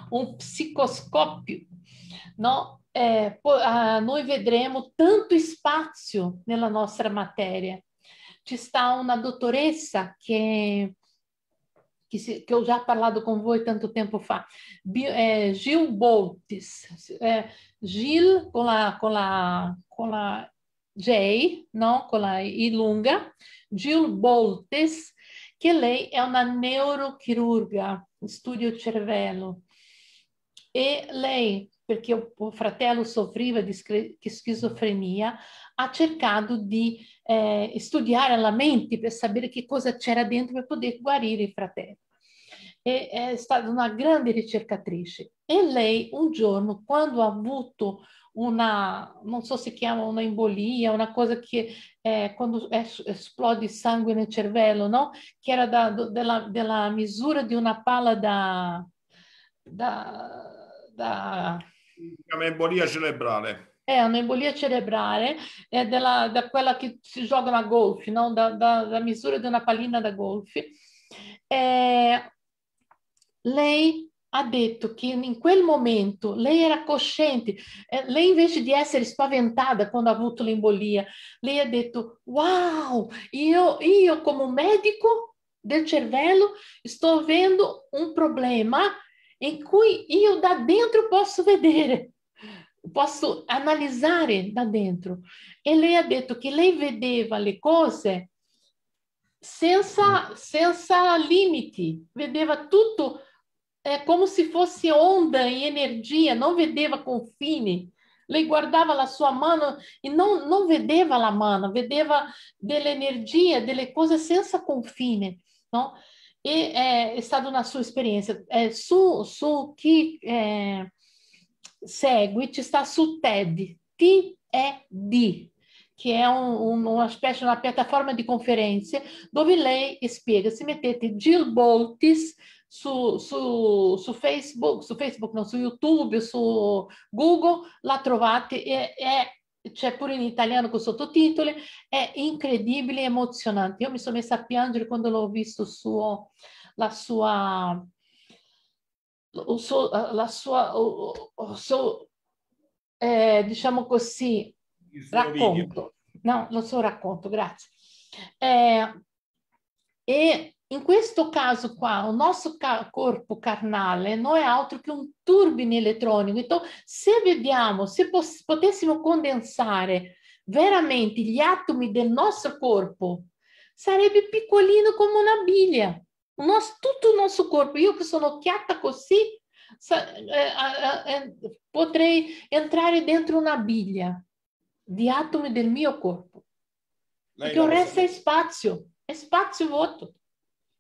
un psicoscopio, no? Noi vedremo tanto spazio nella nostra materia. Ci sta una dottoressa que eu já falado com você tanto tempo fa, Jill Boltes, Jill com a J, não, com a I lunga, Jill Boltes, que lei é uma neurochirurga, estuda o cervello, e lei, porque o fratello soffriva de esquizofrenia, ha cercato di studiare la mente per sapere che cosa c'era dentro per poter guarire il fratello. E è stata una grande ricercatrice. E lei un giorno, quando ha avuto una, non so se chiama una embolia, una cosa che quando esplode sangue nel cervello, no? Che era della misura di una palla si chiama embolia cerebrale. È un'embolia cerebrale, è da quella che si giocano a golf, no? Da misura di una pallina da golf. Lei ha detto che in quel momento lei era cosciente, lei invece di essere spaventata quando ha avuto l'embolia, lei ha detto, wow, io come medico del cervello sto avendo un problema in cui io da dentro posso vedere. Posso analizzare da dentro. E lei ha detto che lei vedeva le cose senza limiti, vedeva tutto come se fosse onda e energia, non vedeva confini. Lei guardava la sua mano e non vedeva la mano, vedeva dell'energia, delle cose senza confine, no? E è stata una sua esperienza. Su chi... Segui, ci sta su TED, T-E-D, che è una specie, una piattaforma di conferenze dove lei spiega. Se mettete Jill Boltes su Facebook, no, su YouTube, su Google, la trovate, c'è pure in italiano con sottotitoli, è incredibile e emozionante. Io mi sono messa a piangere quando l'ho visto diciamo così, racconto. No, lo so, racconto, grazie. E in questo caso qua, il nostro corpo carnale non è altro che un turbine elettronico. Então, se potessimo condensare veramente gli atomi del nostro corpo, sarebbe piccolino come una biglia. Tutto il nostro corpo, io che sono occhiata così, potrei entrare dentro una biglia di atomi del mio corpo. Perché il resto è spazio vuoto,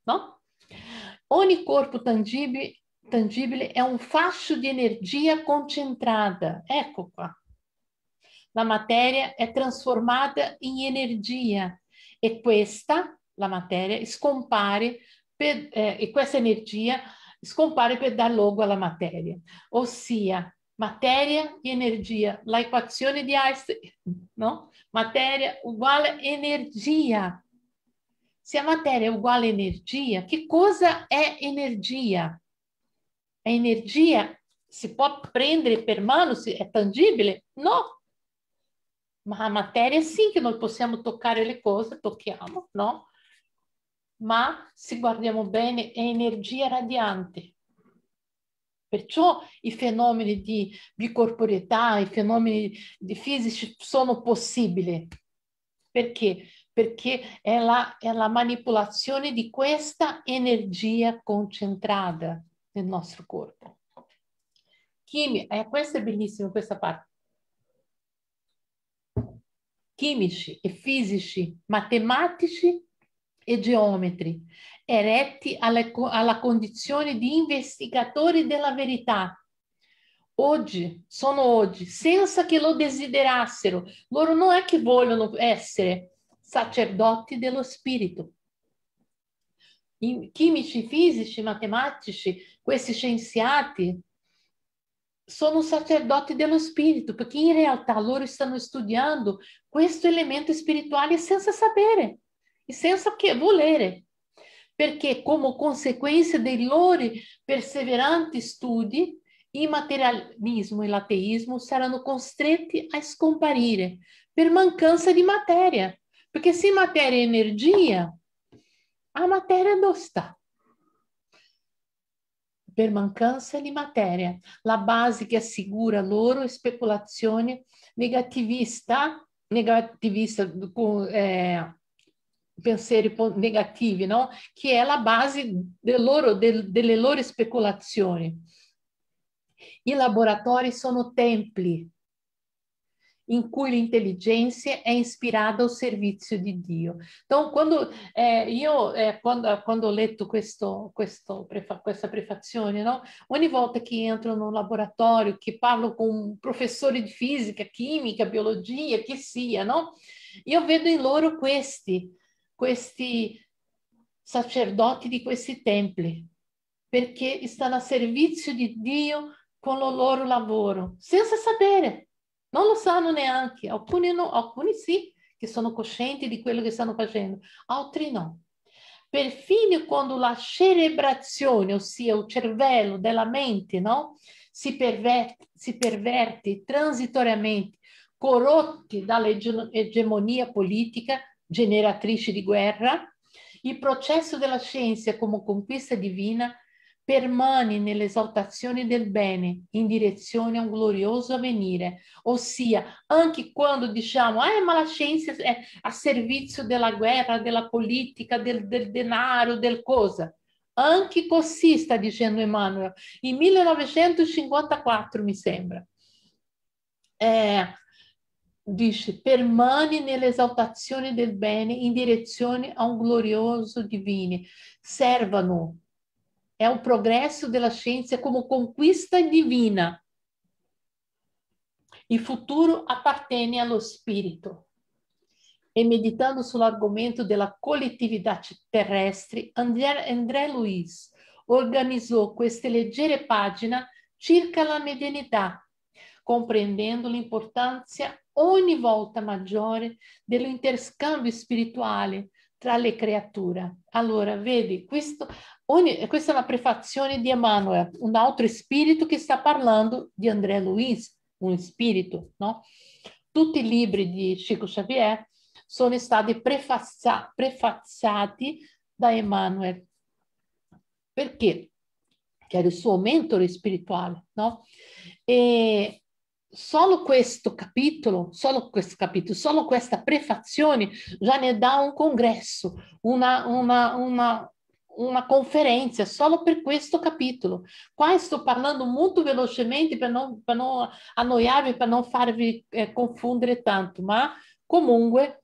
no? Ogni corpo tangibile tangibile è un fascio di energia concentrata. Ecco qua. La materia è trasformata in energia e questa, la materia, scompare per, e questa energia scompare per dar luogo alla materia. Ossia, materia e energia, la equazione di Einstein, no? Materia uguale energia. Se materia è uguale energia, che cosa è energia? È energia, si può prendere per mano, è tangibile? No. Ma la materia sì che noi possiamo toccare le cose, tocchiamo, no? Ma se guardiamo bene è energia radiante. Perciò i fenomeni di bicorporeità, i fenomeni di fisici sono possibili. Perché? Perché è la manipolazione di questa energia concentrata nel nostro corpo. Chimica, questa è bellissima questa parte. Chimici e fisici, matematici e geometri, eretti alla condizione di investigatori della verità. Oggi, sono oggi, senza che lo desiderassero. Loro non è che vogliono essere sacerdoti dello spirito. Chimici, fisici, matematici, questi scienziati sono sacerdoti dello spirito, perché in realtà loro stanno studiando questo elemento spirituale senza sapere e senza che volere, perché come conseguenza dei loro perseveranti studi il materialismo e l'ateismo saranno costretti a scomparire per mancanza di materia, perché se materia è energia, a materia non sta. Per mancanza di materia, la base che assicura loro speculazione negativista con pensieri negativi, no? Che è la base delle loro speculazioni. I laboratori sono templi in cui l'intelligenza è ispirata al servizio di Dio. Então, quando quando ho letto questa prefazione, no? Ogni volta che entro in un laboratorio, che parlo con un professore di fisica, chimica, biologia, che sia, no? Io vedo in loro questi sacerdoti di questi templi, perché stanno a servizio di Dio con il loro lavoro, senza sapere. Non lo sanno neanche, alcuni, no, alcuni sì, che sono coscienti di quello che stanno facendo, altri no. Perfino quando la cerebrazione, ossia il cervello della mente, no? si perverte transitoriamente, corrotti dall'egemonia politica, generatrice di guerra, il processo della scienza come conquista divina permane nell'esaltazione del bene in direzione a un glorioso avvenire, ossia anche quando diciamo ma la scienza è a servizio della guerra, della politica, del denaro, del cosa. Anche così sta dicendo Emmanuel, in 1954 mi sembra, dice permane nell'esaltazione del bene in direzione a un glorioso divino, servano. È un progresso della scienza come conquista divina. Il futuro appartiene allo spirito. E meditando sull'argomento della collettività terrestre, André Luiz organizzò queste leggere pagine circa la medianità, comprendendo l'importanza ogni volta maggiore dell'interscambio spirituale tra le creature. Allora, vedi, questa è una prefazione di Emmanuel, un altro spirito che sta parlando di André Luiz, un spirito, no? Tutti i libri di Chico Xavier sono stati prefaziati da Emmanuel. Perché? Che era il suo mentore spirituale, no? E solo questa prefazione già ne dà un congresso, una conferenza solo per questo capitolo. Qua sto parlando molto velocemente per non annoiarvi, per non farvi confondere tanto, ma comunque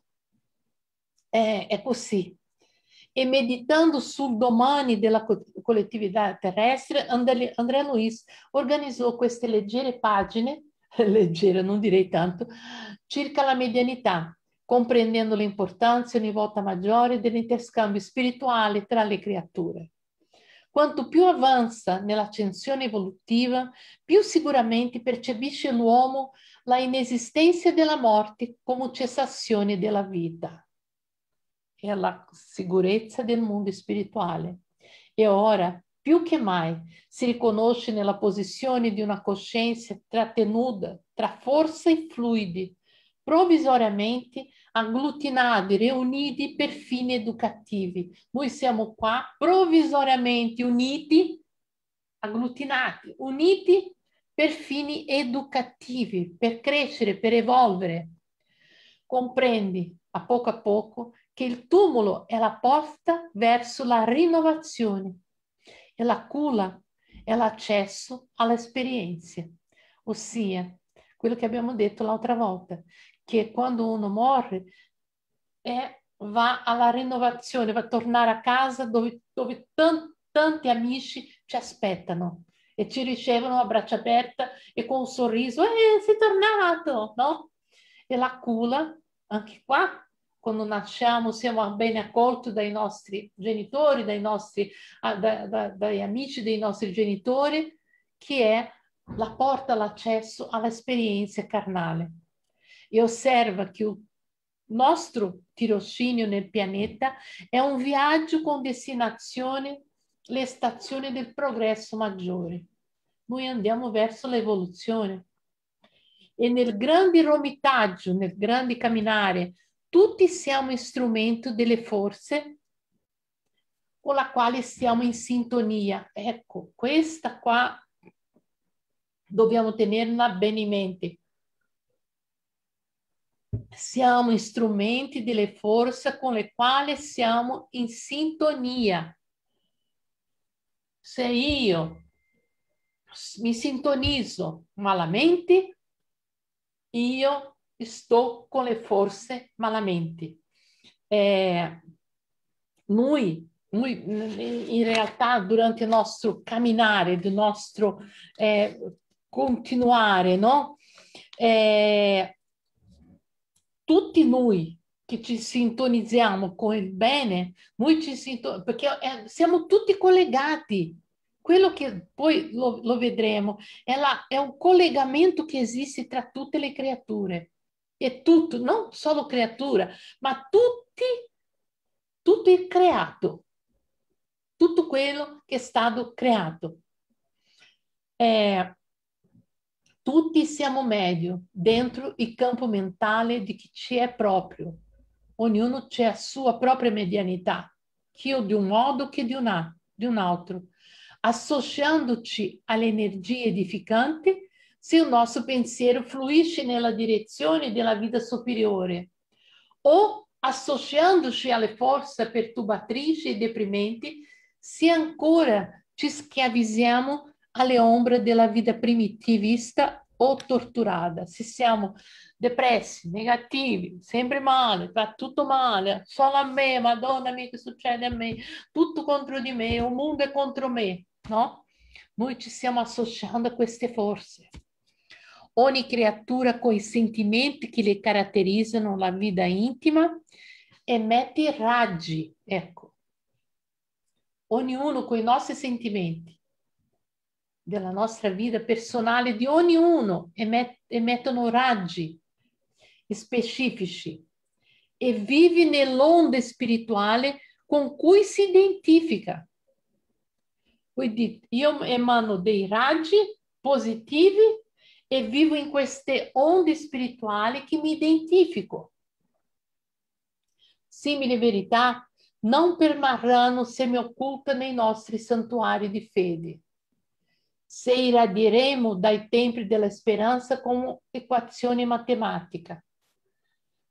è così. e meditando sul domani della collettività terrestre, André Luiz organizzò queste leggere pagine, leggera non direi tanto, circa la medianità, comprendendo l'importanza ogni volta maggiore dell'interscambio spirituale tra le creature. Quanto più avanza nell'ascensione evolutiva, più sicuramente percepisce l'uomo la inesistenza della morte come cessazione della vita e la sicurezza del mondo spirituale. E ora, più che mai, si riconosce nella posizione di una coscienza trattenuta tra forze e fluidi, provvisoriamente agglutinati, riuniti per fini educativi. Noi siamo qua provvisoriamente uniti, agglutinati, uniti per fini educativi, per crescere, per evolvere. Comprendi a poco che il tumulo è la porta verso la rinnovazione e la culla è l'accesso all'esperienza, ossia quello che abbiamo detto l'altra volta, che quando uno muore va alla rinnovazione, va a tornare a casa dove tanti amici ci aspettano e ci ricevono a braccia aperte e con un sorriso, sei tornato, no? E la culla, anche qua, quando nasciamo siamo ben accolti dai nostri genitori, dagli amici dei nostri genitori, che è la porta all'accesso all'esperienza carnale. E osserva che il nostro tirocinio nel pianeta è un viaggio con destinazione le stazioni del progresso maggiore. Noi andiamo verso l'evoluzione. E nel grande romitaggio, nel grande camminare, tutti siamo strumento delle forze con la quale siamo in sintonia. Ecco, questa qua dobbiamo tenerla bene in mente. Siamo strumenti delle forze con le quali siamo in sintonia. Se io mi sintonizzo malamente, io sto con le forze malamente. Noi in realtà durante il nostro camminare, il nostro continuare, no? Tutti noi che ci sintonizziamo con il bene, noi ci sintonizziamo, perché siamo tutti collegati. Quello che poi lo vedremo è un collegamento che esiste tra tutte le creature. E tutto, non solo creatura, ma tutto il creato. Tutto quello che è stato creato. Tutti siamo meglio dentro il campo mentale di chi ci è proprio. Ognuno c'è la sua propria medianità, che di un modo che di un altro. Associandoci all'energia edificante, se il nostro pensiero fluisce nella direzione della vita superiore, o associandoci alle forze perturbatrici e deprimenti, se ancora ci schiavizziamo alle ombre della vita primitivista o torturata. Se siamo depressi, negativi, sempre male, fa tutto male, solo a me, madonna mia che succede a me, tutto contro di me, il mondo è contro me, no? Noi ci stiamo associando a queste forze. Ogni creatura con i sentimenti che le caratterizzano la vita intima emette raggi, ecco. Ognuno con i nostri sentimenti della nostra vita personale di ognuno emettono raggi specifici e vive nell'onda spirituale con cui si identifica. Quindi io emano dei raggi positivi e vivo in queste onde spirituali che mi identifico. Simili verità non permarranno se mi occulta nei nostri santuari di fede. Se irradieremo dai templi della speranza come equazione matematica.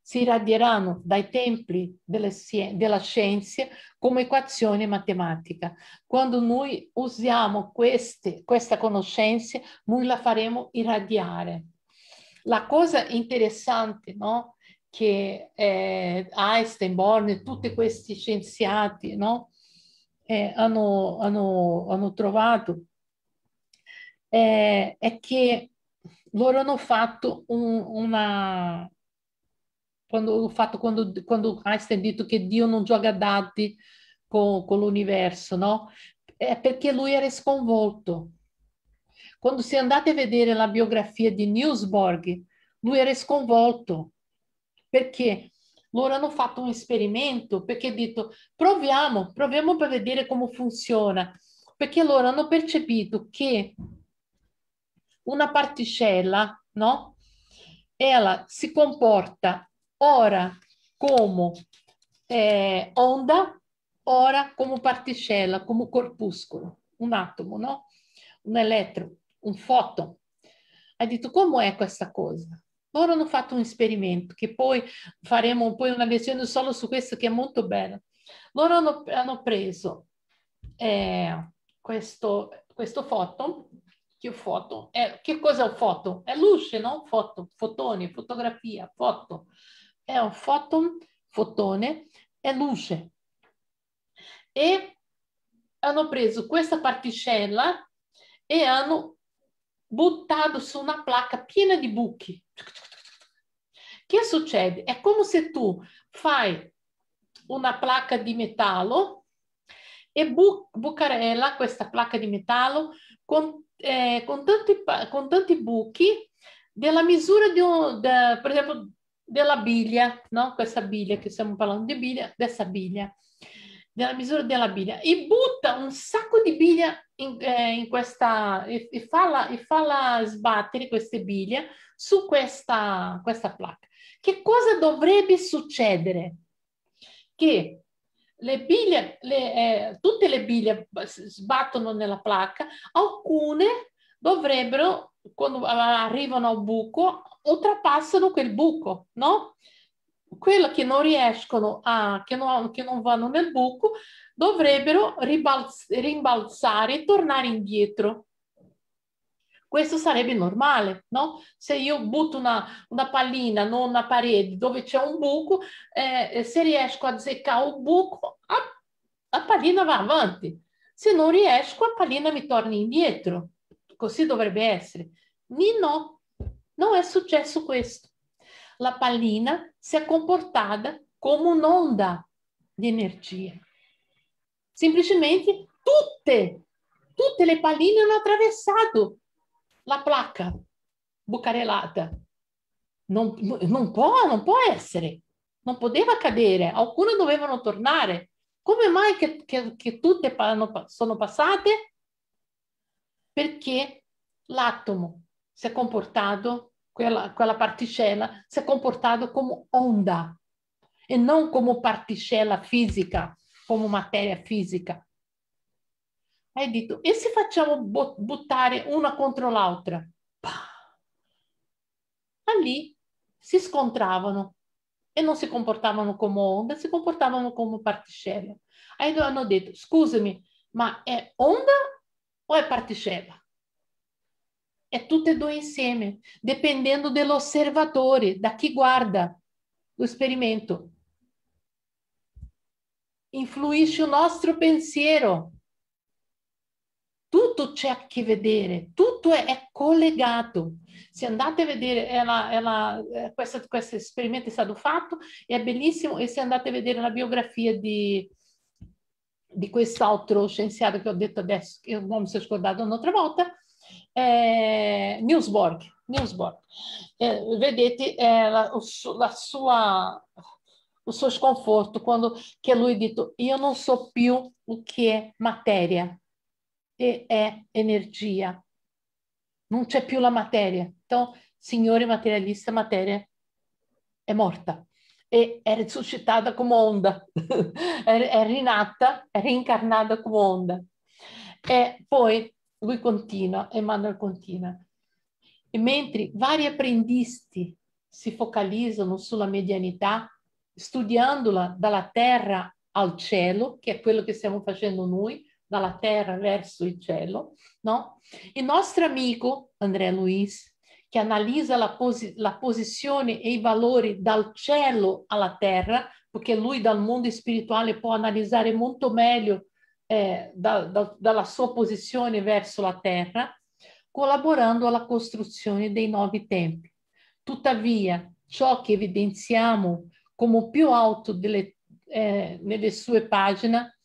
Si irradieranno dai templi della scienza come equazione matematica. Quando noi usiamo questa conoscenza, noi la faremo irradiare. La cosa interessante, no? che Einstein, Bohr, tutti questi scienziati, no? hanno trovato, è che loro hanno fatto una... Quando Einstein ha detto che Dio non gioca dati con l'universo, no? È perché lui era sconvolto. Quando si andate a vedere la biografia di Niels Bohr, lui era sconvolto. Perché loro hanno fatto un esperimento, perché hanno detto proviamo per vedere come funziona. Perché loro hanno percepito che una particella, no? Ella si comporta ora come onda, ora come particella, come corpuscolo, un atomo, no? Un elettron, un foton. Ha detto, com'è questa cosa? Loro hanno fatto un esperimento, che poi faremo poi una versione solo su questo, che è molto bella. Loro hanno preso questo foton, che cos'è un foton? È luce, no? Fotone, fotografia, foto. È un fotone, è luce. E hanno preso questa particella e hanno buttato su una placca piena di buchi. Che succede? È come se tu fai una placca di metallo e bucarella questa placca di metallo con tanti buchi della misura di per esempio, della biglia, no? Questa biglia, che stiamo parlando di biglia, questa biglia, della misura della biglia, e butta un sacco di biglia in questa, e falla sbattere queste biglie su questa placca. Che cosa dovrebbe succedere? Che le biglie, tutte le biglie sbattono nella placca, alcune dovrebbero, quando arrivano al buco, oltrepassano quel buco, no? Quello che non riescono che non vanno nel buco, dovrebbero rimbalzare e tornare indietro. Questo sarebbe normale, no? Se io butto una pallina, non una parete, dove c'è un buco, se riesco a azzeccare il buco, la pallina va avanti. Se non riesco, la pallina mi torna indietro. Così dovrebbe essere. No. Non è successo questo. La pallina si è comportata come un'onda di energia. Semplicemente tutte le palline hanno attraversato la placca bucarellata. Non può essere. Non poteva cadere. Alcune dovevano tornare. Come mai che tutte sono passate? Perché l'atomo si è comportato, quella particella si è comportata come onda e non come particella fisica, come materia fisica. Hai detto, e se facciamo buttare una contro l'altra? Lì si scontravano e non si comportavano come onda, si comportavano come particella. Hai hanno detto, scusami, ma è onda o è particella? È tutte e due insieme, dipendendo dall'osservatore, da chi guarda lo esperimento. Influisce il nostro pensiero. Tutto c'è a che vedere, tutto è collegato. Se andate a vedere, questo esperimento è stato fatto, è bellissimo, e se andate a vedere la biografia di quest'altro scienziato che ho detto adesso, che non mi sono scordato un'altra volta, Niels Bohr. Vedete il suo sconforto quando che lui ha detto io non so più o che è materia e è energia, non c'è più la materia. Então, signore materialista, materia è morta e è risuscitata come onda. è rinata, è reincarnata come onda. E poi lui continua, Emmanuel continua. E mentre vari apprendisti si focalizzano sulla medianità, studiandola dalla terra al cielo, che è quello che stiamo facendo noi, dalla terra verso il cielo, no? Il nostro amico André Luiz, che analizza la posizione e i valori dal cielo alla terra, perché lui dal mondo spirituale può analizzare molto meglio dalla sua posizione verso la terra, collaborando alla costruzione dei nuovi tempi. Tuttavia, ciò che evidenziamo come più alto nelle sue pagine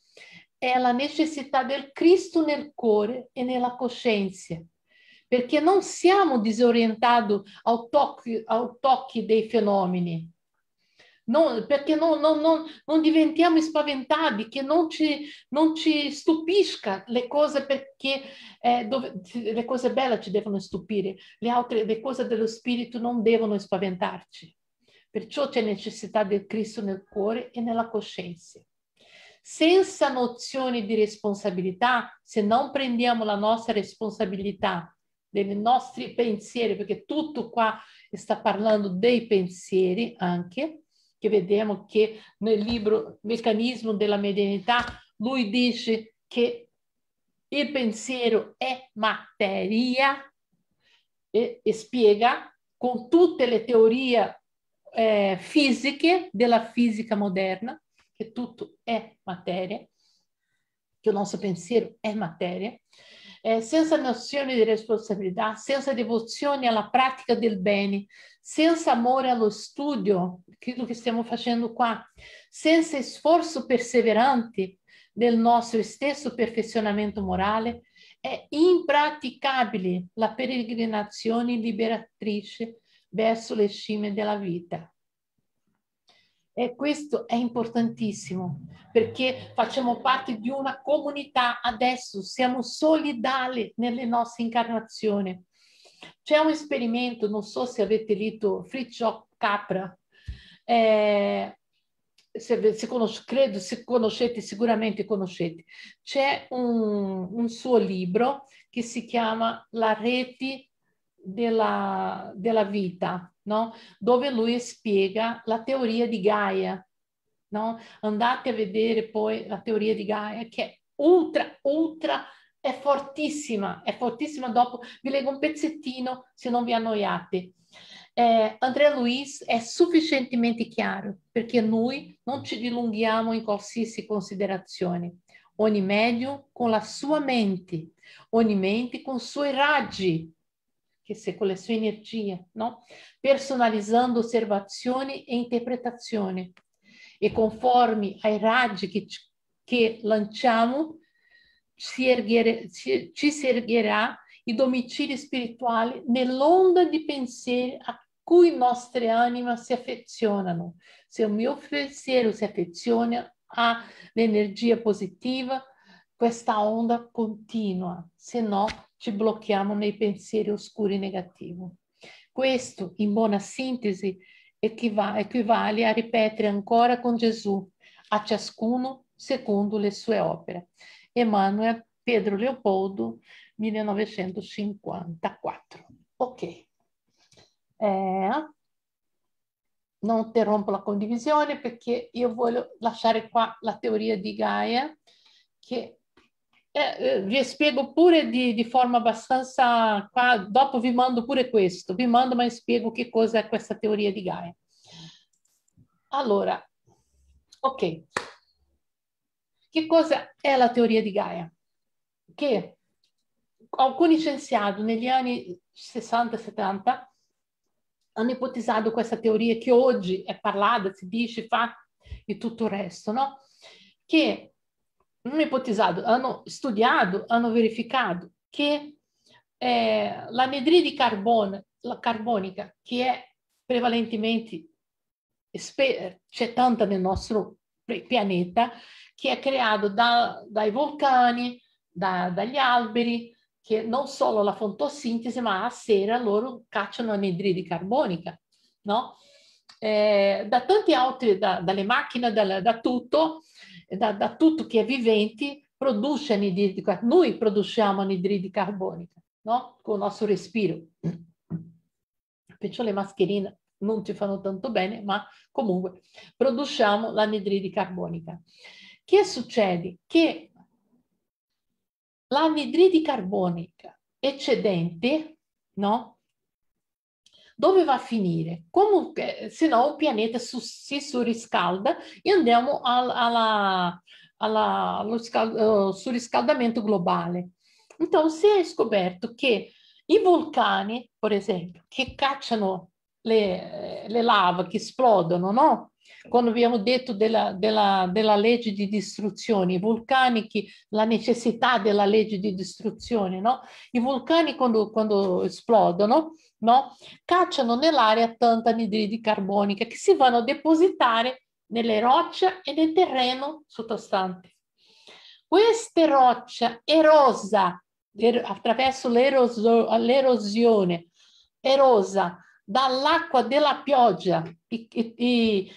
è la necessità del Cristo nel cuore e nella coscienza, perché non siamo disorientati al tocco dei fenomeni, perché non diventiamo spaventati, che non ci stupisca le cose, perché le cose belle ci devono stupire, le cose dello spirito non devono spaventarci. Perciò c'è necessità del Cristo nel cuore e nella coscienza. Senza nozione di responsabilità, se non prendiamo la nostra responsabilità dei nostri pensieri, perché tutto qua sta parlando dei pensieri anche, che vediamo che nel libro Meccanismi della medianità lui dice che il pensiero è materia e spiega con tutte le teorie fisiche della fisica moderna che tutto è materia, che il nostro pensiero è materia, senza nozione di responsabilità, senza devozione alla pratica del bene, senza amore allo studio, quello che stiamo facendo qua, senza sforzo perseverante del nostro stesso perfezionamento morale, è impraticabile la peregrinazione liberatrice verso le cime della vita. E questo è importantissimo, perché facciamo parte di una comunità adesso, siamo solidali nelle nostre incarnazioni. C'è un esperimento, non so se avete letto Fritjof Capra, credo se conoscete, sicuramente conoscete. C'è un suo libro che si chiama La rete della vita, no? Dove lui spiega la teoria di Gaia, no? Andate a vedere poi la teoria di Gaia, che è ultra, è fortissima, dopo vi leggo un pezzettino se non vi annoiate. André Luiz è sufficientemente chiaro, perché noi non ci dilunghiamo in qualsiasi considerazione. Ogni medium con la sua mente, ogni mente con i suoi raggi, che se con le sue energie, no? Personalizzando osservazioni e interpretazioni, e conforme ai raggi che lanciamo ci si ergherà il domicilio spirituale nell'onda di pensieri a cui nostre anime si affezionano. Se il mio pensiero si affeziona all'energia positiva, questa onda continua, se no ci blocchiamo nei pensieri oscuri negativi. Questo, in buona sintesi, equivale a ripetere ancora con Gesù, a ciascuno secondo le sue opere. Emmanuel, Pedro Leopoldo, 1954. Ok. Non interrompo la condivisione perché io voglio lasciare qua la teoria di Gaia, che vi spiego pure di forma abbastanza qua, dopo vi mando pure questo, vi mando ma spiego che cosa è questa teoria di Gaia. Allora, ok, che cosa è la teoria di Gaia? Che alcuni scienziati negli anni 60 e 70 hanno ipotizzato questa teoria che oggi è parlata, si dice, fatta e tutto il resto, no? Che hanno ipotizzato, hanno studiato, hanno verificato che l'anidride carbonica, che è prevalentemente c'è tanta nel nostro pianeta, che è creato dai vulcani, dagli alberi, che non solo la fotosintesi, ma a sera loro cacciano l'anidride carbonica, no? Da tanti altri, dalle macchine, da tutto che è vivente produce anidride carbonica. Noi produciamo anidride carbonica, no? Con il nostro respiro. Perciò le mascherine non ci fanno tanto bene, ma comunque produciamo l'anidride carbonica. Che succede? Che l'anidride carbonica eccedente, no? dove va a finire? Comunque, se no il pianeta si surriscalda e andiamo allo surriscaldamento globale. Então, se è scoperto che i vulcani, per esempio, che cacciano le lava, che esplodono, no? Quando abbiamo detto della legge di distruzione, i vulcani, la necessità della legge di distruzione, no? I vulcani quando esplodono, no? Cacciano nell'aria tanta anidride carbonica che si vanno a depositare nelle rocce e nel terreno sottostante. Questa roccia erosa, attraverso l'erosione, erosa dall'acqua della pioggia, i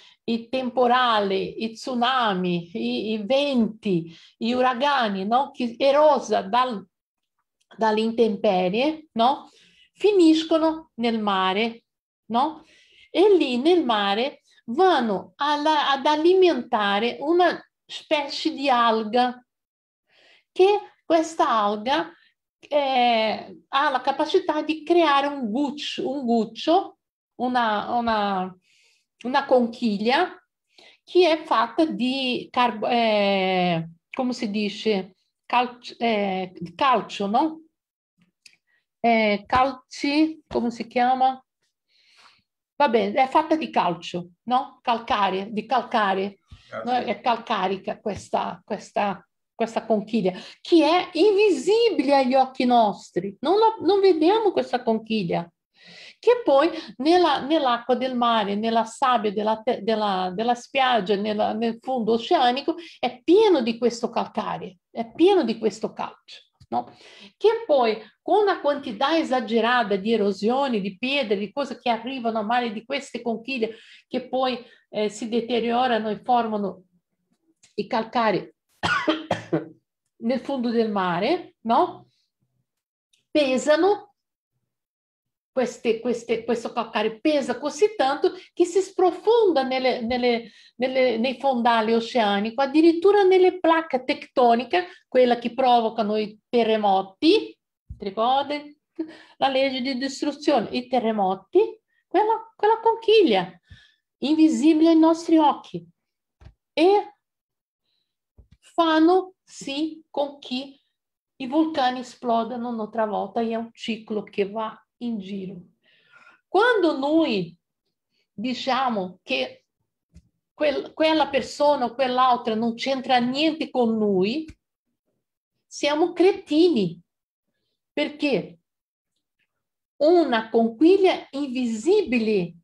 temporali, i tsunami, i venti, gli uragani, no? Che erosa dalle intemperie, no? Finiscono nel mare, no? E lì nel mare vanno ad alimentare una specie di alga, che questa alga ha la capacità di creare un guccio, una conchiglia che è fatta di come si dice, calcio, no? Calci, come si chiama? Va bene, è fatta di calcio, no? Calcare, di calcare, no? È calcarica questa conchiglia, che è invisibile agli occhi nostri, non vediamo questa conchiglia, che poi nell'acqua del mare, nella sabbia della spiaggia, nel fondo oceanico, è pieno di questo calcare, è pieno di questo calcio, no? Che poi con una quantità esagerata di erosioni, di pietre, di cose che arrivano a mare, di queste conchiglie che poi si deteriorano e formano i calcari nel fondo del mare, no? Pesano, questo calcare pesa così tanto che si sprofonda nei fondali oceanici, addirittura nelle placche tettoniche, quella che provocano i terremoti. Ricordate la legge di distruzione, i terremoti, quella conchiglia invisibile ai nostri occhi, e fanno sì con che i vulcani esplodano un'altra volta, e è un ciclo che va in giro. Quando noi diciamo che quella persona o quell'altra non c'entra niente con noi, siamo cretini, perché una conchiglia invisibile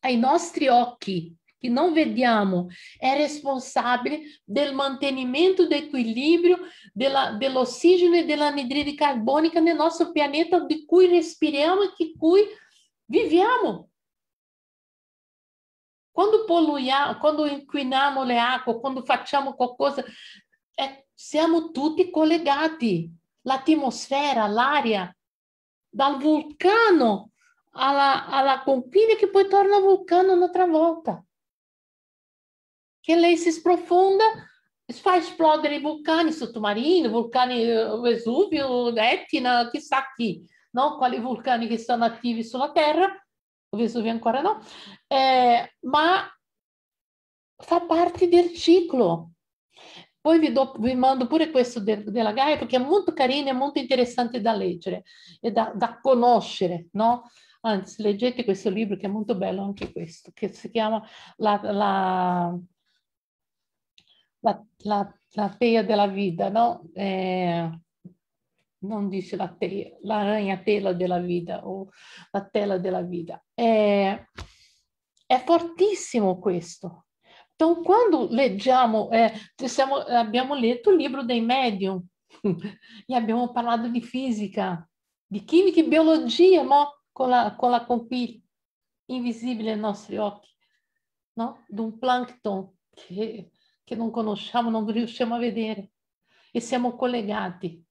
ai nostri occhi, che non vediamo, è responsabile del mantenimento dell'equilibrio dell'ossigeno e dell'anidride carbonica nel nostro pianeta, di cui respiriamo e di cui viviamo. Quando polluiamo, quando inquiniamo le acque, quando facciamo qualcosa, siamo tutti collegati. L'atmosfera, l'aria, dal vulcano alla conchiglia che poi torna vulcano un'altra volta. Che lei si sprofonda, fa esplodere i vulcani sottomarini, vulcani Vesuvio, Etna, chissà chi, no? Quali vulcani che sono attivi sulla Terra, Vesuvio ancora no, ma fa parte del ciclo. Poi vi mando pure questo della Gaia, perché è molto carino e molto interessante da leggere e da conoscere, no? Anzi, leggete questo libro che è molto bello anche questo, che si chiama La teia della vita, no? Non dice la teia, la ragnatela della vita o la tela della vita. È fortissimo questo. Então, quando leggiamo, abbiamo letto il libro dei medium e abbiamo parlato di fisica, di chimica e biologia, no? Con la conchiglia invisibile ai nostri occhi, no? Di un plankton che non conosciamo, non riusciamo a vedere, e siamo collegati.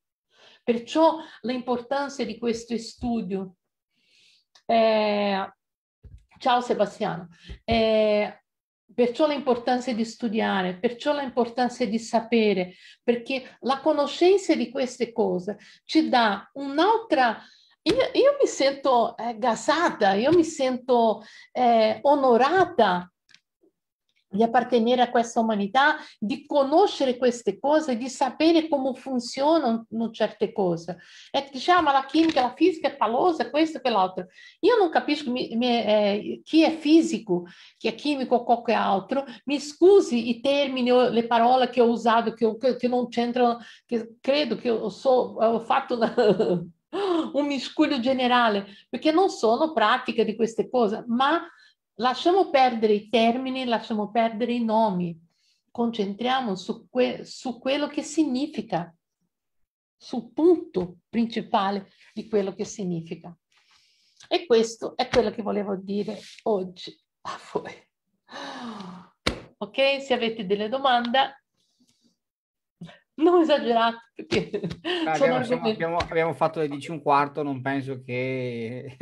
Perciò l'importanza di questo studio. Ciao Sebastiano. Perciò l'importanza di studiare, perciò l'importanza di sapere, perché la conoscenza di queste cose ci dà un'altra Io mi sento gasata, io mi sento onorata di appartenere a questa umanità, di conoscere queste cose, di sapere come funzionano certe cose. E diciamo la chimica, la fisica è palosa, questo e quell'altro. Io non capisco chi è fisico, chi è chimico o qualche altro, mi scusi i termini o le parole che ho usato, che non c'entrano, che credo che ho fatto una... un miscuglio generale, perché non sono pratica di queste cose, ma lasciamo perdere i termini, lasciamo perdere i nomi, concentriamo su quello che significa, sul punto principale di quello che significa. E questo è quello che volevo dire oggi a voi. Ok? Se avete delle domande... Non esagerato, perché abbiamo fatto le 10:15, non penso che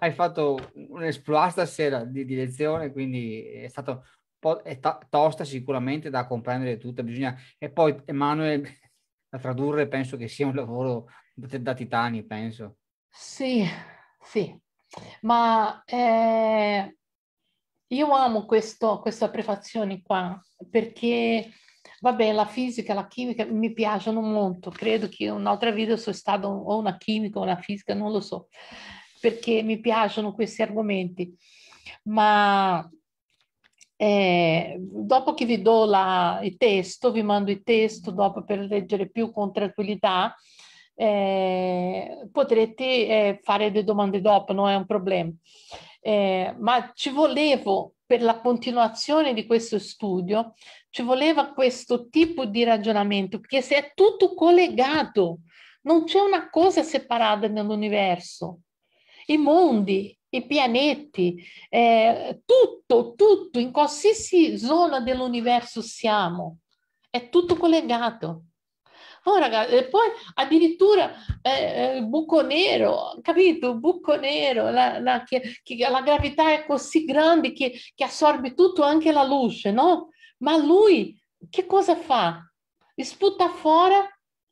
hai fatto un esploit stasera di lezione, quindi è stato un po' tosta sicuramente da comprendere tutta, bisogna, e poi Emmanuel da tradurre penso che sia un lavoro da titani, penso. Sì, sì, ma io amo questa prefazione qua, perché... Vabbè, la fisica, la chimica mi piacciono molto, credo che in un'altra vita sono stata o una chimica o una fisica, non lo so, perché mi piacciono questi argomenti, ma dopo che vi do il testo, vi mando il testo dopo per leggere più con tranquillità, potrete fare delle domande dopo, non è un problema. Ma ci volevo, per la continuazione di questo studio, ci voleva questo tipo di ragionamento, perché se è tutto collegato, non c'è una cosa separata nell'universo. I mondi, i pianeti, tutto, in qualsiasi zona dell'universo siamo, è tutto collegato. Oh, ragazzi, e poi addirittura il buco nero, capito? Il buco nero, la gravità è così grande che assorbe tutto, anche la luce, no? Ma lui che cosa fa? Sputa fuori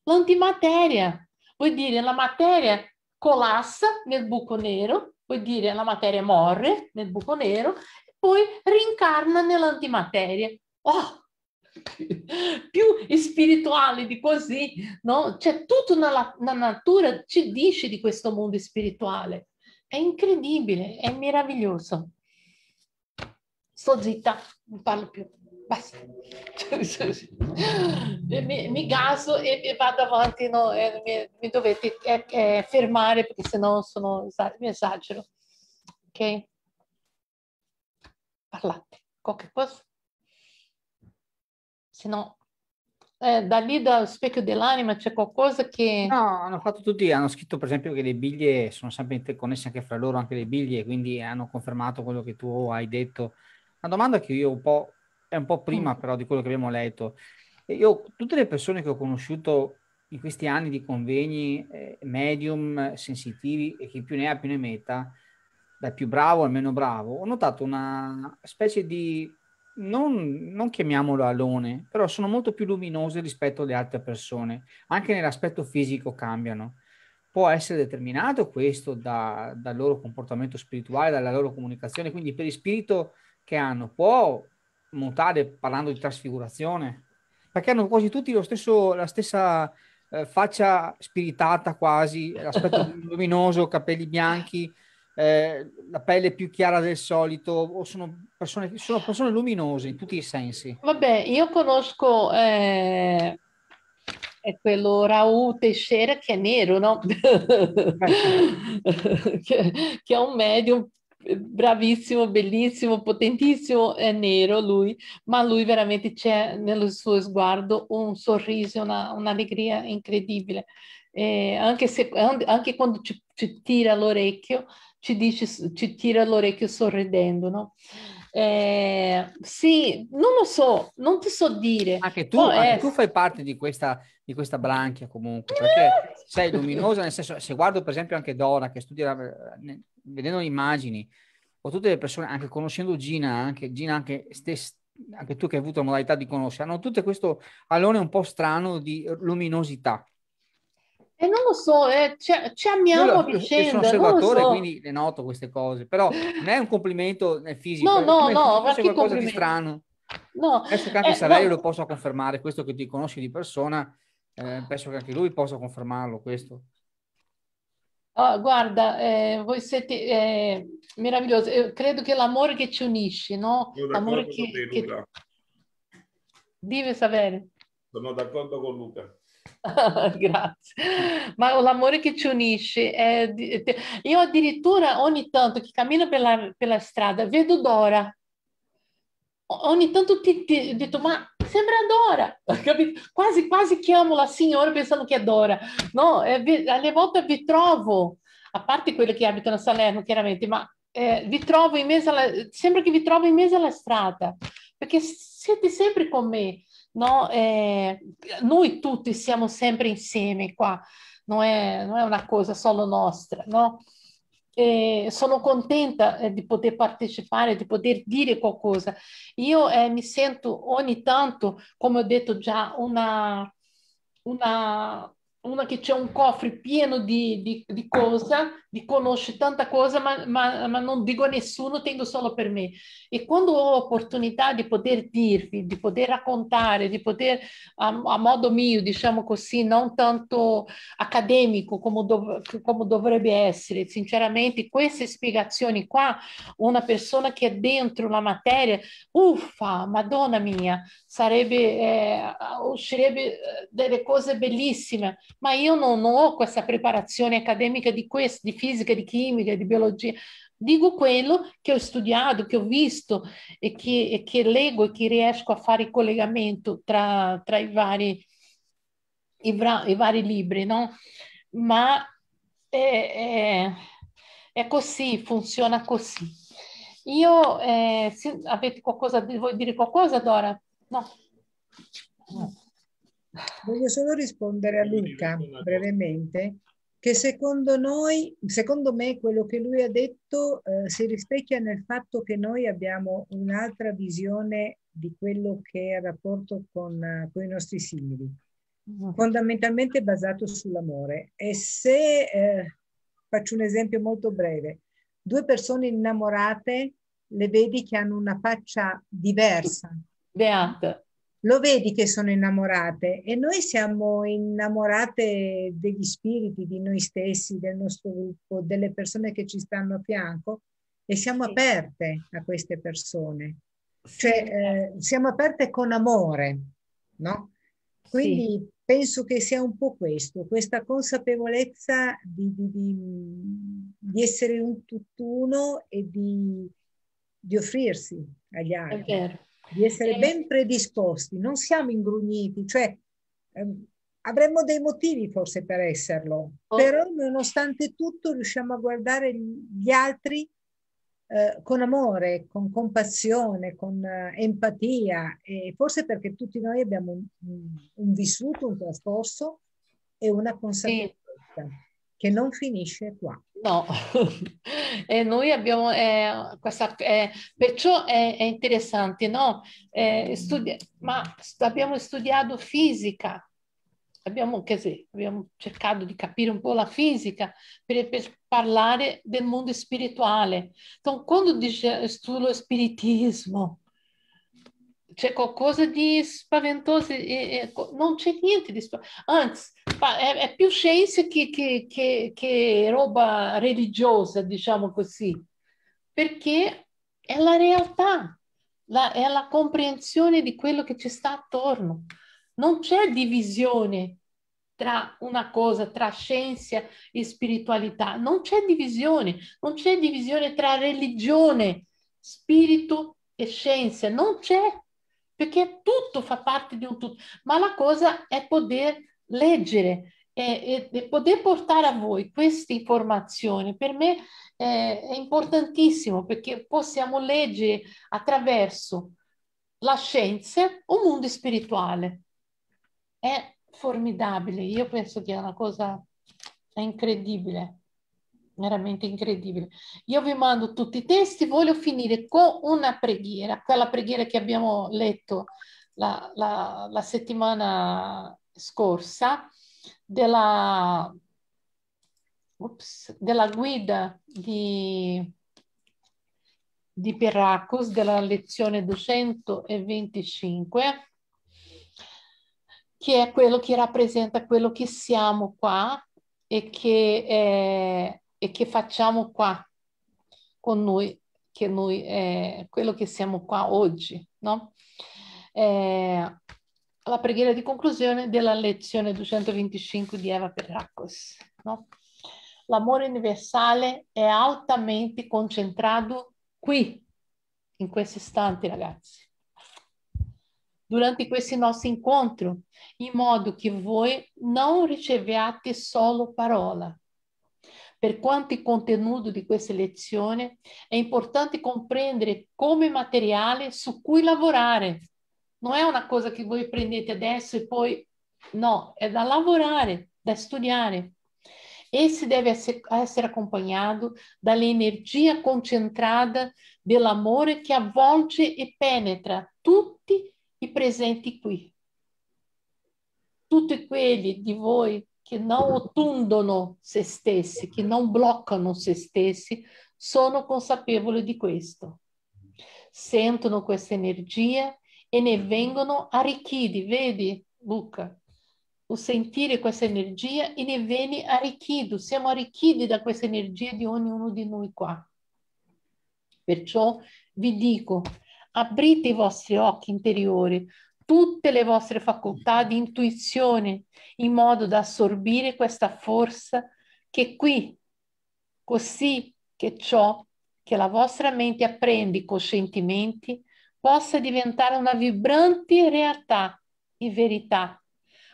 l'antimateria. Vuol dire la materia collassa nel buco nero, vuol dire la materia morre nel buco nero, poi rincarna nell'antimateria. Oh! Più spirituale di così, no? C'è tutto nella natura, ci dice di questo mondo spirituale. È incredibile, è meraviglioso. Sto zitta, non parlo più, basta. mi gaso e vado avanti, no? Mi dovete fermare, perché sennò mi esagero. Ok? Parlate, qualche cosa? Se no, da lì, dal Specchio dell'Anima, c'è qualcosa che... No, hanno fatto tutti, hanno scritto per esempio che le biglie sono sempre interconnesse anche fra loro, anche le biglie, quindi hanno confermato quello che tu hai detto. Una domanda che io è un po' prima però di quello che abbiamo letto. Io, tutte le persone che ho conosciuto in questi anni di convegni, medium, sensitivi, e chi più ne ha più ne metta, dal più bravo al meno bravo, ho notato una specie di... Non chiamiamolo alone, però sono molto più luminose rispetto alle altre persone, anche nell'aspetto fisico cambiano. Può essere determinato questo dal loro comportamento spirituale, dalla loro comunicazione, quindi per il spirito che hanno può mutare, parlando di trasfigurazione, perché hanno quasi tutti la stessa faccia spiritata, quasi l'aspetto luminoso, capelli bianchi, la pelle più chiara del solito, o sono persone luminose in tutti i sensi. Vabbè, io conosco è quello Raul Teixeira, che è nero, no? che è un medium bravissimo, bellissimo, potentissimo, è nero lui, ma lui veramente c'è nel suo sguardo un sorriso, un'allegria incredibile, anche quando ci tira l'orecchio, ci tira l'orecchio sorridendo, no? Sì, non lo so, non ti so dire. Anche tu fai parte di questa branchia comunque, perché sei luminosa, nel senso, se guardo per esempio anche Dora, che studia, vedendo le immagini, o tutte le persone, anche conoscendo Gina, anche tu che hai avuto la modalità di conoscere, hanno tutto questo alone un po' strano di luminosità. Non lo so, ci amiamo a vicenda. Sono osservatore, so, quindi le noto queste cose, però non è un complimento nel fisico. No, no, no, ma che qualcosa di strano. No, penso che anche Saverio lo possa confermare, questo che ti conosci di persona, penso che anche lui possa confermarlo, questo. Oh, guarda, voi siete meravigliosi, credo che l'amore che ci unisce, no? L'amore che... Luca. Deve Saverio. Sono d'accordo con Luca. Grazie, ma l'amore che ci unisce è... Io addirittura ogni tanto che cammino per la strada vedo Dora, ogni tanto ti dico, ma sembra Dora, capito? Quasi quasi chiamo la signora pensando che è Dora, no? Alle volte vi trovo, a parte quelli che abitano a Salerno chiaramente, ma vi trovo in mezzo alla... sembra che vi trovo in mezzo alla strada, perché siete sempre con me. No, noi tutti siamo sempre insieme qua, non è una cosa solo nostra, no? Sono contenta di poter partecipare, di poter dire qualcosa. Io mi sento ogni tanto, come ho detto già, una che c'è un cofre pieno di cosa, di conoscere tanta cosa, ma non dico a nessuno, tengo solo per me. E quando ho l'opportunità di poter dirvi, di poter raccontare, di poter, a modo mio, diciamo così, non tanto accademico come dovrebbe essere, sinceramente, queste spiegazioni qua, una persona che è dentro la materia, uffa, madonna mia, sarebbe, uscirebbe delle cose bellissime, ma io non ho questa preparazione accademica di questo, di fisica, di chimica, di biologia. Dico quello che ho studiato, che ho visto e che leggo e che riesco a fare il collegamento tra i vari libri, no? Ma è così, funziona così. Io, avete qualcosa, vuoi dire qualcosa, Dora? No. Voglio solo rispondere a Luca brevemente, che secondo me quello che lui ha detto si rispecchia nel fatto che noi abbiamo un'altra visione di quello che è il rapporto con i nostri simili, fondamentalmente basato sull'amore. E se, faccio un esempio molto breve, due persone innamorate le vedi che hanno una faccia diversa. Beata. Lo vedi che sono innamorate, e noi siamo innamorate degli spiriti, di noi stessi, del nostro gruppo, delle persone che ci stanno a fianco, e siamo aperte a queste persone. Cioè, siamo aperte con amore, no? Quindi sì, penso che sia un po' questo, questa consapevolezza di essere un tutt'uno e di offrirsi agli altri. È vero. Di essere ben predisposti, non siamo ingrugniti, cioè avremmo dei motivi forse per esserlo, però nonostante tutto riusciamo a guardare gli altri con amore, con compassione, con empatia, e forse perché tutti noi abbiamo un vissuto, un trascorso e una consapevolezza che non finisce qua. No, e noi abbiamo questa, perciò è interessante, no? Abbiamo studiato fisica, abbiamo cercato di capire un po' la fisica per parlare del mondo spirituale. Então, quando dice studio spiritismo, c'è qualcosa di spaventoso, non c'è niente di spaventoso, anzi è più scienza che roba religiosa, diciamo così, perché è la realtà, è la comprensione di quello che ci sta attorno. Non c'è divisione tra una cosa, tra scienza e spiritualità, non c'è divisione tra religione, spirito e scienza, non c'è. Perché tutto fa parte di un tutto, ma la cosa è poter leggere e poter portare a voi queste informazioni. Per me è importantissimo, perché possiamo leggere attraverso la scienza un mondo spirituale. È formidabile, io penso che è una cosa incredibile, veramente incredibile. Io vi mando tutti i testi, voglio finire con una preghiera, quella preghiera che abbiamo letto la settimana scorsa, della guida di Perracus, della lezione 225, che è quello che rappresenta quello che siamo qua e che facciamo qua con noi, che noi quello che siamo qua oggi, no? La preghiera di conclusione della lezione 225 di Eva Perracus, no? L'amore universale è altamente concentrato qui, in questi istanti, ragazzi. Durante questo nostro incontro, in modo che voi non riceviate solo parola. Per quanto il contenuto di questa lezione, è importante comprendere come materiale su cui lavorare. Non è una cosa che voi prendete adesso e poi... No, è da lavorare, da studiare. Esse deve essere accompagnato dall'energia concentrata dell'amore che avvolge e penetra tutti i presenti qui. Tutti quelli di voi che non ottundono se stessi, che non bloccano se stessi, sono consapevoli di questo. Sentono questa energia e ne vengono arricchiti. Vedi, Luca? O sentire questa energia e ne viene arricchito, siamo arricchiti da questa energia di ognuno di noi qua. Perciò vi dico, aprite i vostri occhi interiori, tutte le vostre facoltà di intuizione, in modo da assorbire questa forza che è qui, così che ciò che la vostra mente apprende coscientemente possa diventare una vibrante realtà e verità.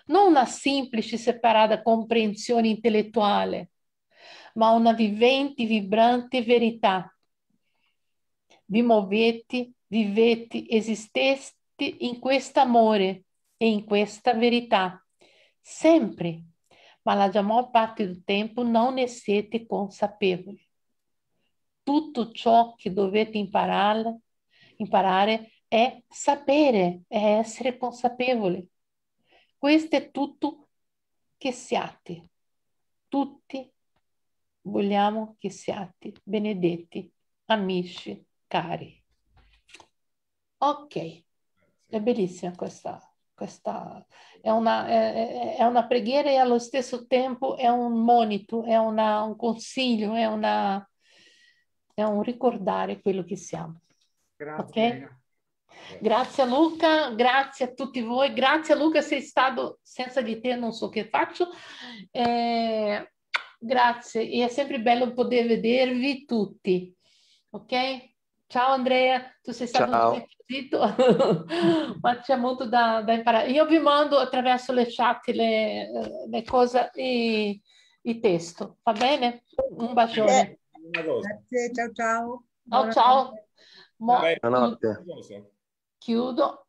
Non una semplice separata comprensione intellettuale, ma una vivente, vibrante verità. Vi muovete, vivete, esistete in quest'amore e in questa verità, sempre, ma la maggior parte del tempo non ne siete consapevoli. Tutto ciò che dovete imparare è sapere, è essere consapevoli. Questo è tutto che siate, tutti vogliamo che siate benedetti, amici, cari. Ok, è bellissima questa è una preghiera e allo stesso tempo è un monito, è un consiglio, è un ricordare quello che siamo. Grazie. Okay? Grazie a Luca, grazie a tutti voi, grazie a Luca, sei stato, senza di te non so che faccio, grazie, e è sempre bello poter vedervi tutti, ok? Ciao Andrea, tu sei stato molto esposito, ma c'è molto da imparare. Io vi mando attraverso le chat le cose e il testo, va bene? Un bacione. Grazie, ciao ciao. Ciao ciao. Buonanotte. Chiudo.